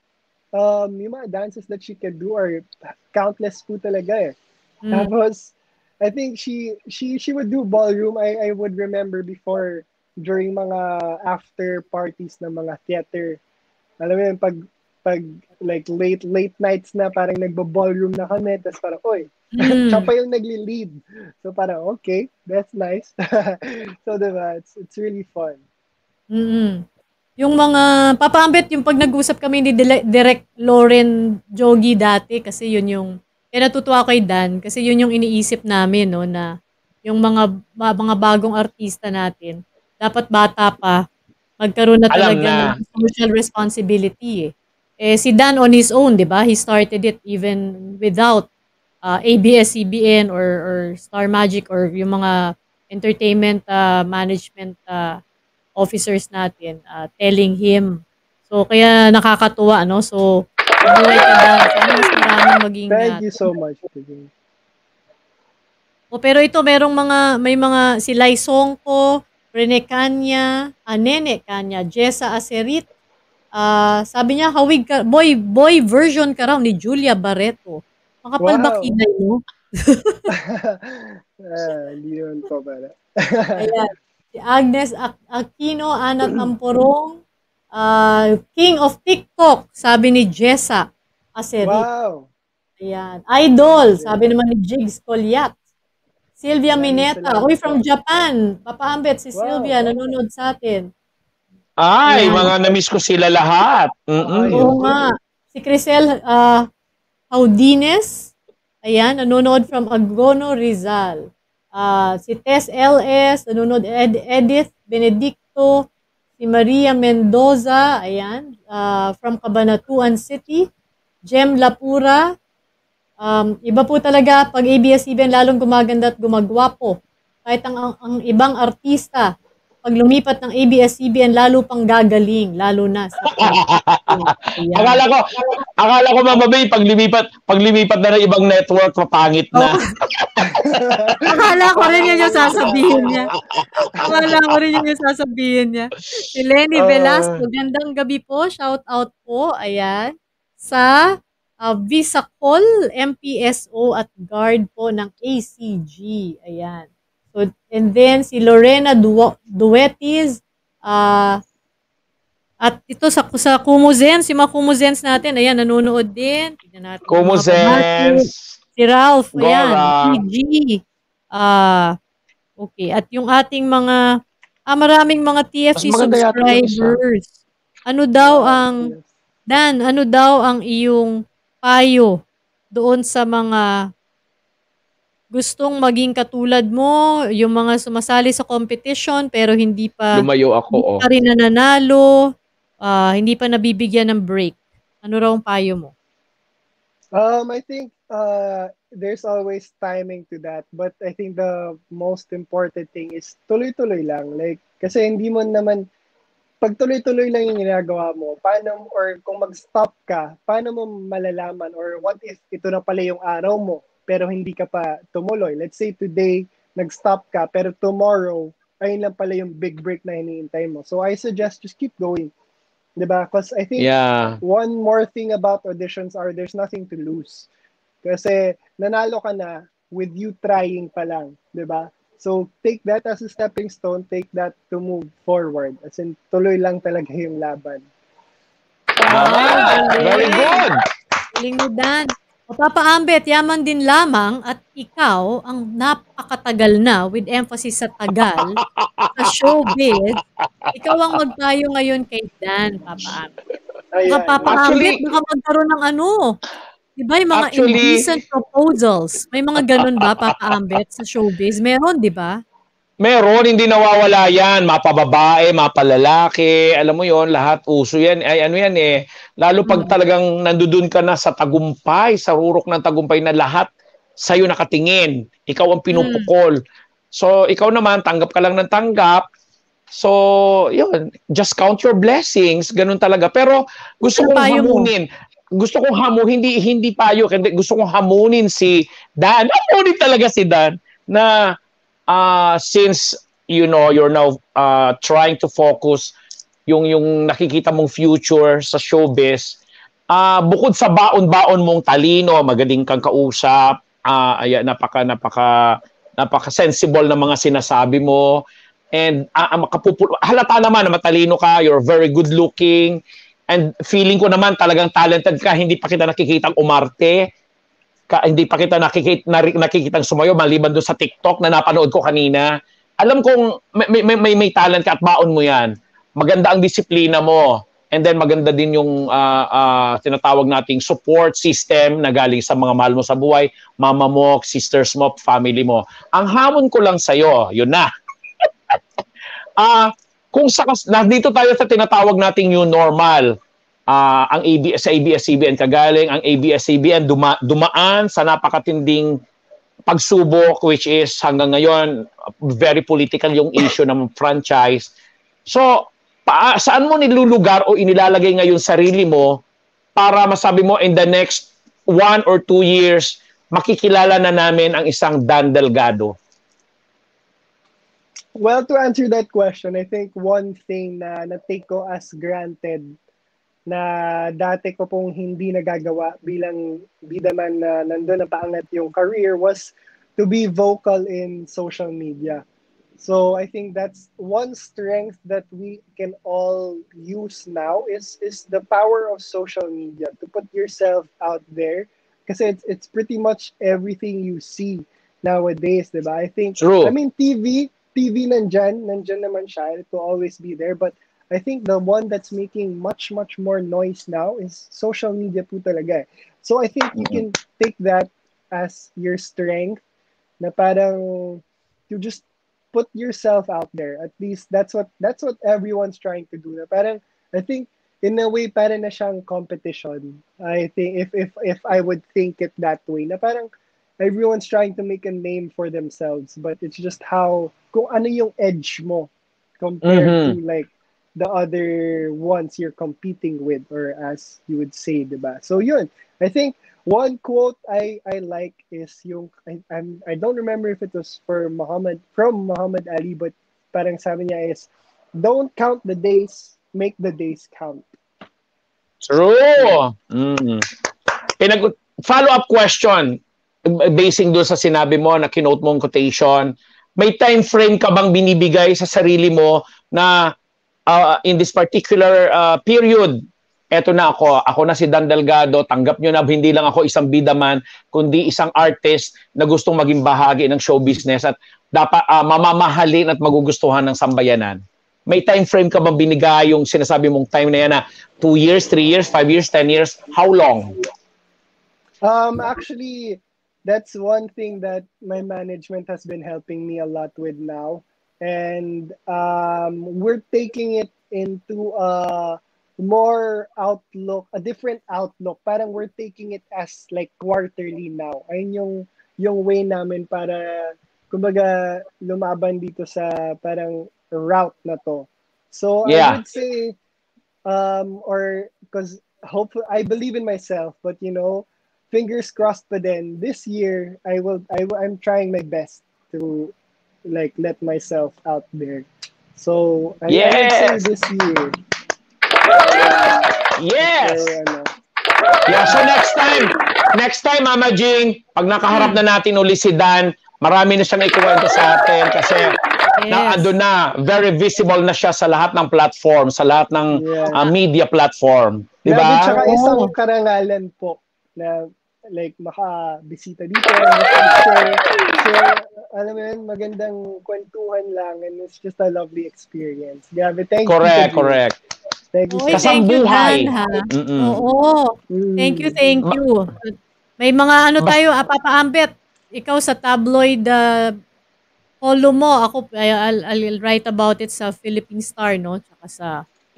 yung mga dances that she can do are countless po talaga eh. Mm. Tapos, I think she would do ballroom. I would remember before, during mga after parties ng mga theater. Alam mo yun, pag like late nights na, parang nagbo-ballroom na kami, tapos parang, oy, siya pa yung nagli-lead. So parang, okay, that's nice. So diba, it's really fun. Mm-hmm. Yung mga, Papa Ambet, yung pag nag-usap kami ni Direct Lauren Jogi dati, kasi yun yung, kaya natutuwa kay Dan, kasi yun yung iniisip namin, no, na yung mga bagong artista natin, dapat bata pa, magkaroon na talaga ng social responsibility eh. Eh, si Dan on his own, di ba? He started it even without ABS-CBN or Star Magic or yung mga entertainment management officers natin telling him. So, kaya nakakatuwa, no? So, thank you so much. O, pero ito, merong may mga si Lai Songko, Rene Kanya, Nene Kanya, Jessa Acerit. Sabi niya, hawig ka, boy version ka raw ni Julia Barreto. Makapalbakinay mo. Leon ko pala. Ayan. Si Agnes Aquino, Ana Tamporong, King of TikTok, sabi ni Jessa Acerit. Wow. Ayan. Idol, sabi naman ni Jigs Colyat. Sylvia Mineta, uy, from Japan. Papa Ambet, si Sylvia, nanonood sa atin. Ay, mga na-miss ko sila lahat. Oo nga. Si Crisel Audines, ayan, nanonood from Agono, Rizal. Si Tess LS, nanonood Edith Benedicto, si Maria Mendoza, ayan, from Cabanatuan City. Jem Lapura, iba po talaga pag ABS-CBN lalong gumaganda at gumagwapo. Kahit ang ibang artista, pag lumipat ng ABS-CBN lalo pang gagaling, lalo na sa akala ko mamabay pag lumipat na ng ibang network mapangit na. Oh. Akala ko rin yun yung sasabihin niya. Si Lenny Velasco, gandang gabi po, shout out po, ayan, sa Visacol, MPSO at guard po ng ACG. Ayan. So, and then si Lorena Duetis at ito sa Kumuzens, si mga Kumuzens natin. Ayan, nanonood din. Tignan natin. Kumuzens. Si Ralph. Ayan. PG. Okay. At yung ating mga maraming mga TFC subscribers. Ano daw ang Dan, ano daw ang iyong payo doon sa mga gustong maging katulad mo, yung mga sumasali sa competition pero hindi pa lumayo ako, hindi pa rin nananalo, hindi pa nabibigyan ng break. Ano raw ang payo mo? I think there's always timing to that, but I think the most important thing is tuloy-tuloy lang. Like, kasi hindi mo naman pag tuloy-tuloy lang yung ginagawa mo, paano, or kung mag-stop ka, paano mo malalaman, or what if ito na pala yung araw mo, pero hindi ka pa tumuloy. Let's say today, nag-stop ka, pero tomorrow, ayun lang pala yung big break na hinihintay mo. So I suggest just keep going. Diba? Because I think one more thing about auditions are there's nothing to lose. Kasi nanalo ka na with you trying pa lang. Diba? So, take that as a stepping stone, take that to move forward. As in, tuloy lang talaga yung laban. Very good! Galing mo, Dan. O, Papa Ambet, yaman din lamang at ikaw ang napakatagal na, with emphasis sa tagal, sa showbiz, ikaw ang magpayo ngayon kay Dan, Papa Ambet. Mga Papa Ambet, baka magkaroon ng ano? Diba yung mga indecent proposals? May mga ganun ba, Papa Ambet, sa showbiz? Meron, di ba? Meron, hindi nawawala yan. Mapababae, mapalalaki, alam mo yon, lahat uso yan. Ay, ano yan eh, lalo pag talagang nandudun ka na sa tagumpay, sa rurok ng tagumpay na lahat sa'yo nakatingin. Ikaw ang pinupukol. So, ikaw naman, tanggap ka lang ng tanggap. So, yun, just count your blessings, ganun talaga. Pero, gusto kong hamunin. Gusto kong hamunin, hindi payo, gusto kong hamunin si Dan. Hamunin talaga si Dan na since, you know, you're now trying to focus yung nakikita mong future sa showbiz, bukod sa baon-baon mong talino, magaling kang kausap, ayan, napaka-sensible na mga sinasabi mo, and halata naman na matalino ka, you're very good looking, and feeling ko naman talagang talented ka, hindi pa kita nakikitang umarte, hindi pa kita nakikitang sumayo, maliban doon sa TikTok na napanood ko kanina. Alam kong may talent ka at baon mo yan. Maganda ang disiplina mo. And then maganda din yung tinatawag nating support system na galing sa mga mahal mo sa buhay, mama mo, sisters mo, family mo. Ang hamon ko lang sa'yo, yun na. Kung dito tayo sa tinatawag nating new normal, sa ABS-CBN kagaling, ang ABS-CBN dumaan sa napakatinding pagsubok, which is hanggang ngayon, very political yung issue ng franchise. So, saan mo nilulugar o inilalagay ngayon sarili mo para masabi mo in the next 1 or 2 years, makikilala na namin ang isang Dan Delgado? Well, to answer that question, I think one thing na na-take ko as granted na dati ko pong hindi nagagawa bilang BidaMan na nandun na paangat yung career was to be vocal in social media. So I think that's one strength that we can all use now is the power of social media to put yourself out there, because it's pretty much everything you see nowadays, diba? I think, true. I mean, TV nandyan naman siya, it will always be there, but I think the one that's making much more noise now is social media po talaga. So I think you can take that as your strength na parang to just put yourself out there. At least that's what everyone's trying to do. Parang, I think in a way parang na siyang competition. I think if I would think it that way, na parang everyone's trying to make a name for themselves, but it's just how kung ano yung edge mo compared to like the other ones you're competing with, or as you would say, diba? So yun. I think one quote I like is yung I don't remember if it was from Muhammad Ali, but parang sabi niya is, don't count the days, make the days count. True. Follow up question, basing doon sa sinabi mo na kinote mong quotation, may time frame ka bang binibigay sa sarili mo na in this particular period, eto na ako na si Dan Delgado, tanggap nyo na hindi lang ako isang BidaMan, kundi isang artist na gustong maging bahagi ng show business at dapat mamamahalin at magugustuhan ng sambayanan. May time frame ka bang binigay, yung sinasabi mong time na yan na 2 years, 3 years, 5 years, 10 years, how long? Actually, that's one thing that my management has been helping me a lot with now. And we're taking it into more outlook, a different outlook. Parang we're taking it as like quarterly now. Ayun yung way namin para kumbaga lumaban dito sa parang route na to. So yeah. I would say, because hopefully I believe in myself, but you know, fingers crossed. But then this year I'm trying my best to like let myself out there. So I would say this year. Yes. Yeah, so next time Mama Jing, pag nakaharap na natin uli si Dan, marami na siyang ikuwento sa atin kasi naando na, very visible na siya sa lahat ng platform, sa lahat ng media platform, di ba? Tsaka isang karangalan po na like makabisita dito, so alam mo yun, magandang kwentuhan lang, and it's just a lovely experience. Grabe, thank you. Correct. Thank you. Kasambuhay. Oo. Thank you. May mga tayo, Papa Ambet, ikaw sa tabloid, follow mo. Ako, I'll write about it sa Philippine Star, no? Tsaka sa...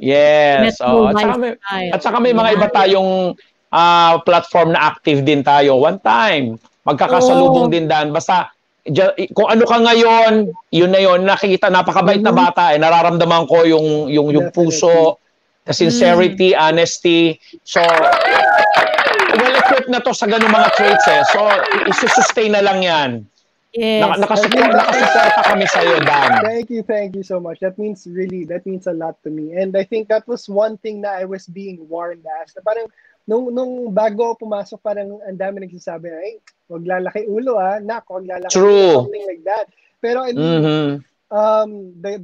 Yes. Oh. At saka may mga iba tayong platform na active din tayo. One time, magkakasalubong din, Dan. Basta, kung ano ka ngayon, yun na yun. Nakikita, napakabait na bata. Nararamdaman ko yung puso, the sincerity, honesty. So, well-equipped na to sa ganung mga traits. So, isusustain na lang yan. Yes. Nakasuporta kami sa iyo, Dan. Thank you so much. That means really, that means a lot to me. And I think that was one thing na I was being warned as. Parang nung bago pumasok, parang ang dami nagsasabi, ay, wag lalaki ulo ah, wag lalaki ulo, something like that. Pero I mean,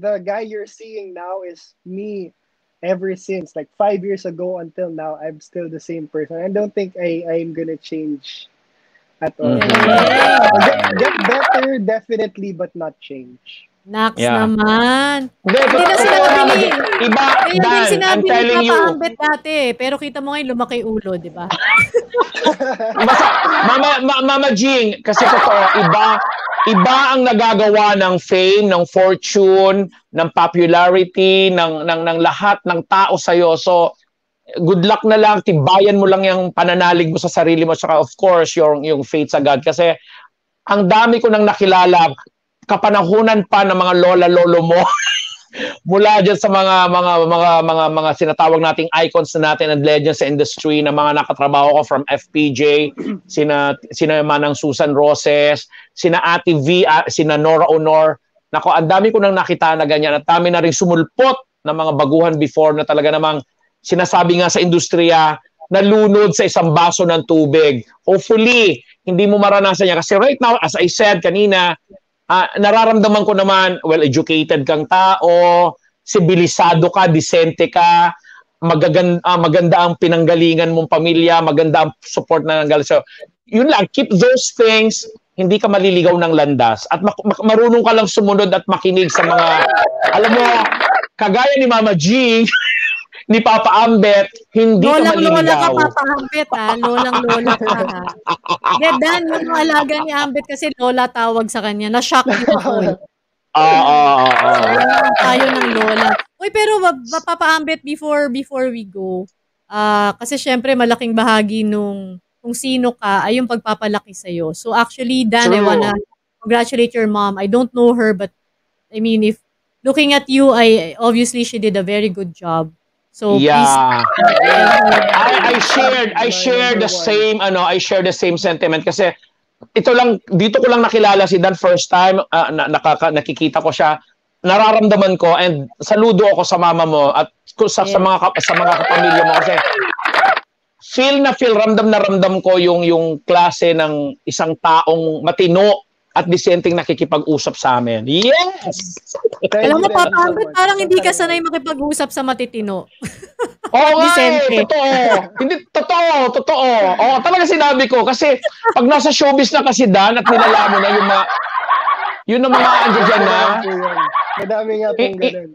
the guy you're seeing now is me ever since, like 5 years ago until now, I'm still the same person. I don't think I'm gonna change at all. Yeah. Get better, definitely, but not change. Naks naman. Hindi na sinabi ni. Iba, Dan, I'm telling you. Ambet dati, pero kita mo ngayon, lumaki ulo, di ba? Mama Jing, kasi totoo, iba ang nagagawa ng fame, ng fortune, ng popularity, ng lahat ng tao sa'yo. So, good luck na lang, tibayan mo lang yung pananalig mo sa sarili mo, saka of course yung faith sa God, kasi ang dami ko nang nakilala kapanahunan pa ng mga lola-lolo mo mula diyan sa mga sinatawag nating icons na natin and legends sa industry na mga nakatrabaho ko from FPJ, sina Manang Susan Roses, sina Ate V, sina Nora Honor. Nako, ang dami ko nang nakita na ganyan at dami na ring sumulpot ng mga baguhan before na talaga namang sinasabi nga sa industriya, nalunod sa isang baso ng tubig. Hopefully, hindi mo maranasan yan. Kasi right now, as I said kanina, nararamdaman ko naman, well-educated kang tao, sibilisado ka, disente ka, maganda ang pinanggalingan mong pamilya, maganda ang support na nanggaling. So, yun lang, keep those things, hindi ka maliligaw ng landas. At marunong ka lang sumunod at makinig sa mga, alam mo, kagaya ni Mama G, ni Papa Ambet, hindi ka maliligaw. Lolang-lola ka, Papa Ambet, ha? Lolang-lola ka, ha? Yeah, Dan, yung alaga ni Ambet kasi lola tawag sa kanya. Na-shock din ako, eh. Tayo ng lola. Uy, pero Papa Ambet, before we go, kasi syempre malaking bahagi nung kung sino ka ay yung pagpapalaki sa'yo. So actually, Dan, true. I wanna congratulate your mom. I don't know her, but I mean, if looking at you, obviously she did a very good job. So yeah, I shared the same sentiment kasi ito lang, dito ko lang nakilala si Dan first time, nakikita ko siya, nararamdaman ko, and saludo ako sa mama mo at sa mga kapamilya mo kasi ramdam ko yung klase ng isang taong matino at disenteng nakikipag-usap sa amin. Yes! Alam mo, Papa Ambet, parang hindi ka sanay makipag-usap sa matitino. Oo nga eh, totoo. Totoo. Oo, talaga sinabi ko. Kasi pag nasa showbiz na kasi, Dan, at nilalaman mo na yung mga, yun ang mga andyan dyan na, madami nga pong ganun.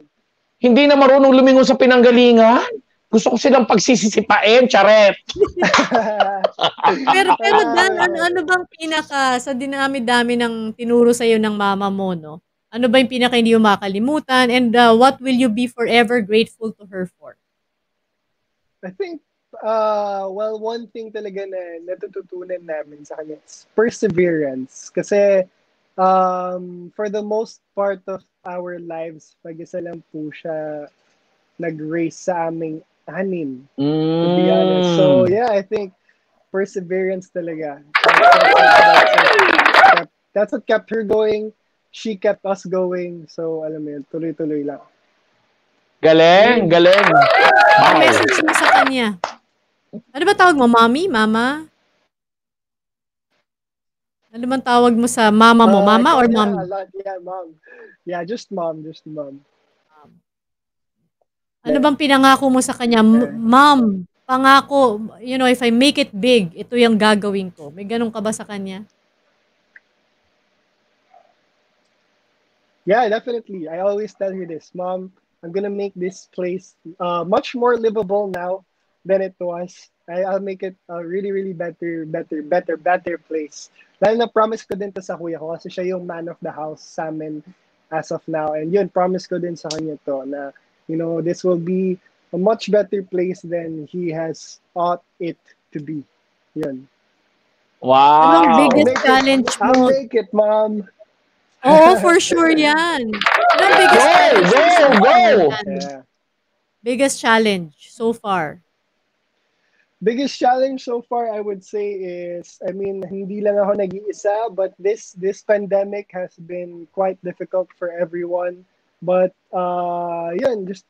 Hindi na marunong lumingon sa pinanggalingan. Gusto ko silang pagsisisipain, charet. pero Dan, ano bang pinaka sa dinami-dami ng tinuro sa'yo ng mama mo, no? Ano ba yung pinaka hindi mo makalimutan? And what will you be forever grateful to her for? I think, well, one thing talaga na natututunan namin sa kanya is perseverance. Kasi for the most part of our lives, pag-isa lang po siya nag-raise sa aming anim, to be honest. So yeah, I think perseverance talaga. That's what kept her going. She kept us going. So alam mo yun, tuloy-tuloy lang. Galing. Wow. Message mo sa kanya. Ano ba tawag mo? Mommy? Mama? Ano man tawag mo sa mama mo? Mama or mommy? Yeah, mom. Yeah, just mom. Just mom. Ano bang pinangako mo sa kanya? Mom, pangako, you know, if I make it big, ito yung gagawin ko. May ganun ka ba sa kanya? Yeah, definitely. I always tell her this. Mom, I'm gonna make this place much more livable now than it was. I'll make it a really, really better place. Dahil na-promise ko din to sa kuya ko kasi siya yung man of the house sa amin as of now. And yun, promise ko din sa kanya to na, you know, this will be a much better place than he has ought it to be. Yun. Wow. Anong biggest challenge mo? I'll make it, Mom. Oo, for sure yan. Anong biggest challenge so far? Biggest challenge so far? Biggest challenge so far, I would say, is, I mean, hindi lang ako nag-iisa, but this pandemic has been quite difficult for everyone. But, yun, just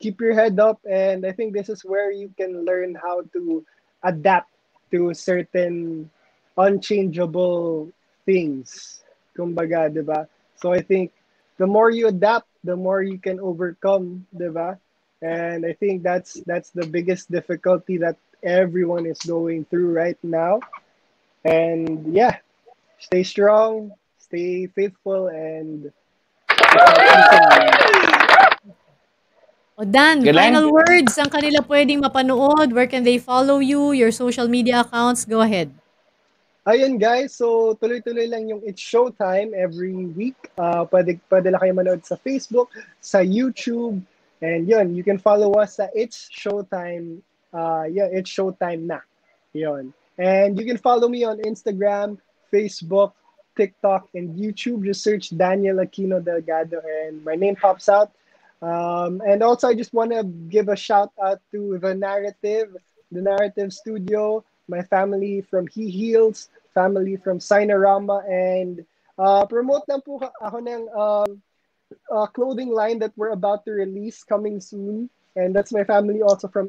keep your head up, and I think this is where you can learn how to adapt to certain unchangeable things. Kumbaga, di ba? So I think the more you adapt, the more you can overcome, di ba? And I think that's the biggest difficulty that everyone is going through right now. And yeah, stay strong, stay faithful, and Dan, final words, ang kanila pwedeng mapanood, where can they follow you, your social media accounts, go ahead. Ayun guys, so tuloy-tuloy lang yung It's Showtime every week. Pwede lang kayo manood sa Facebook, sa YouTube, and yun, you can follow us sa It's Showtime. Yeah, It's Showtime na. Yun. And you can follow me on Instagram, Facebook, TikTok, and YouTube. Just search Daniel Aquino Delgado and my name pops out. And also, I just want to give a shout out to the Narrative Studio, my family from He Heals, family from Sinorama, and promote lang po ako ng clothing line that we're about to release coming soon. And that's my family also from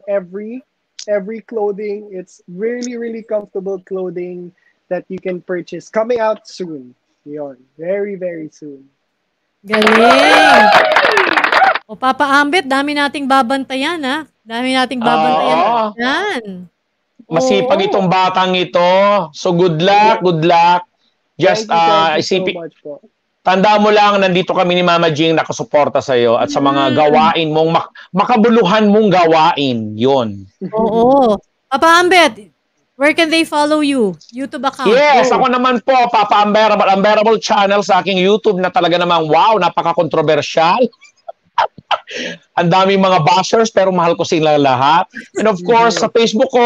Every clothing. It's really, really comfortable clothing that you can purchase. Coming out soon. Yun. Very, very soon. Galing! O Papa Ambet, dami nating babantayan, ha? Dami nating babantayan. Oh, yan. Masipag itong batang ito. So good luck, good luck. Just isipin. So tanda mo lang, nandito kami ni Mama Jing nakasuporta sa'yo at sa mga gawain mong, makabuluhan mong gawain. Yun. Oo. Papa Ambet, where can they follow you? YouTube account. Yes, ako naman po, Papa Unbearable, Unbearable Channel sa aking YouTube na talaga namang, wow, napaka-controversial. Ang daming mga bashers, pero mahal ko sila lahat. And of course, sa Facebook ko,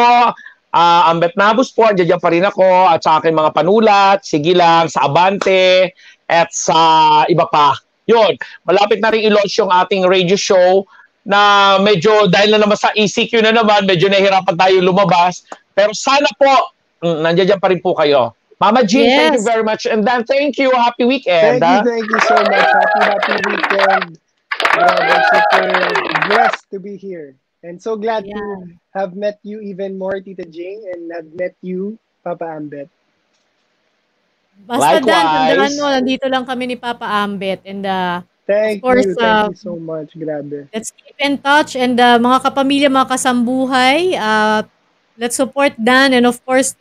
Ambet Nabus po, andyan pa rin ako, at sa aking mga panulat, sige lang, sa Abante, at sa iba pa. Yun, malapit na rin i-launch yung ating radio show na medyo, dahil na naman sa ECQ na naman, medyo nahihirapan tayo lumabas. Pero sana po, nandiyan pa rin po kayo. Mama Jean, yes, thank you very much. And Dan, thank you. Happy weekend. Thank you so much. Happy weekend. We're super blessed to be here. And so glad to have met you even more, Tita Jing, and have met you, Papa Ambet. Basta Dan, tandaan mo, nandito lang kami ni Papa Ambet. And of course, thank you so much. Grabe. Let's keep in touch. And mga kapamilya, mga kasambuhay, let's support Dan. And of course,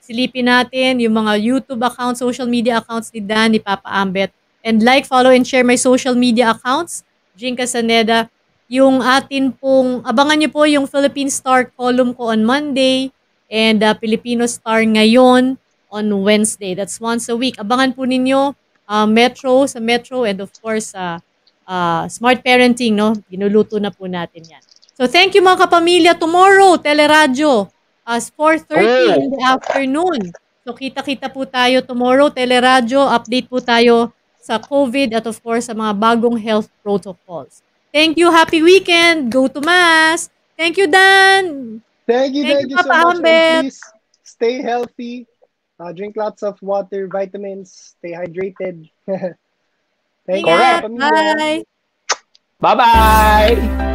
silipin natin yung mga YouTube accounts, social media accounts ni Dan, ni Papa Ambet. And like, follow, and share my social media accounts. Jing Castañeda, yung atin pong, abangan nyo po yung Philippine Star column ko on Monday and Filipino Star ngayon on Wednesday. That's once a week. Abangan po ninyo Metro, sa Metro, and of course, Smart Parenting, no? Ginuluto na po natin yan. So thank you mga kapamilya. Tomorrow, Teleradyo, 4:30 in the afternoon. So kita-kita po tayo tomorrow, Teleradyo. Update po tayo sa COVID at of course sa mga bagong health protocols. Thank you. Happy weekend. Go to Mass. Thank you, Dan. Thank you so much. And please stay healthy. Drink lots of water, vitamins. Stay hydrated. Thank you. Bye. Bye-bye.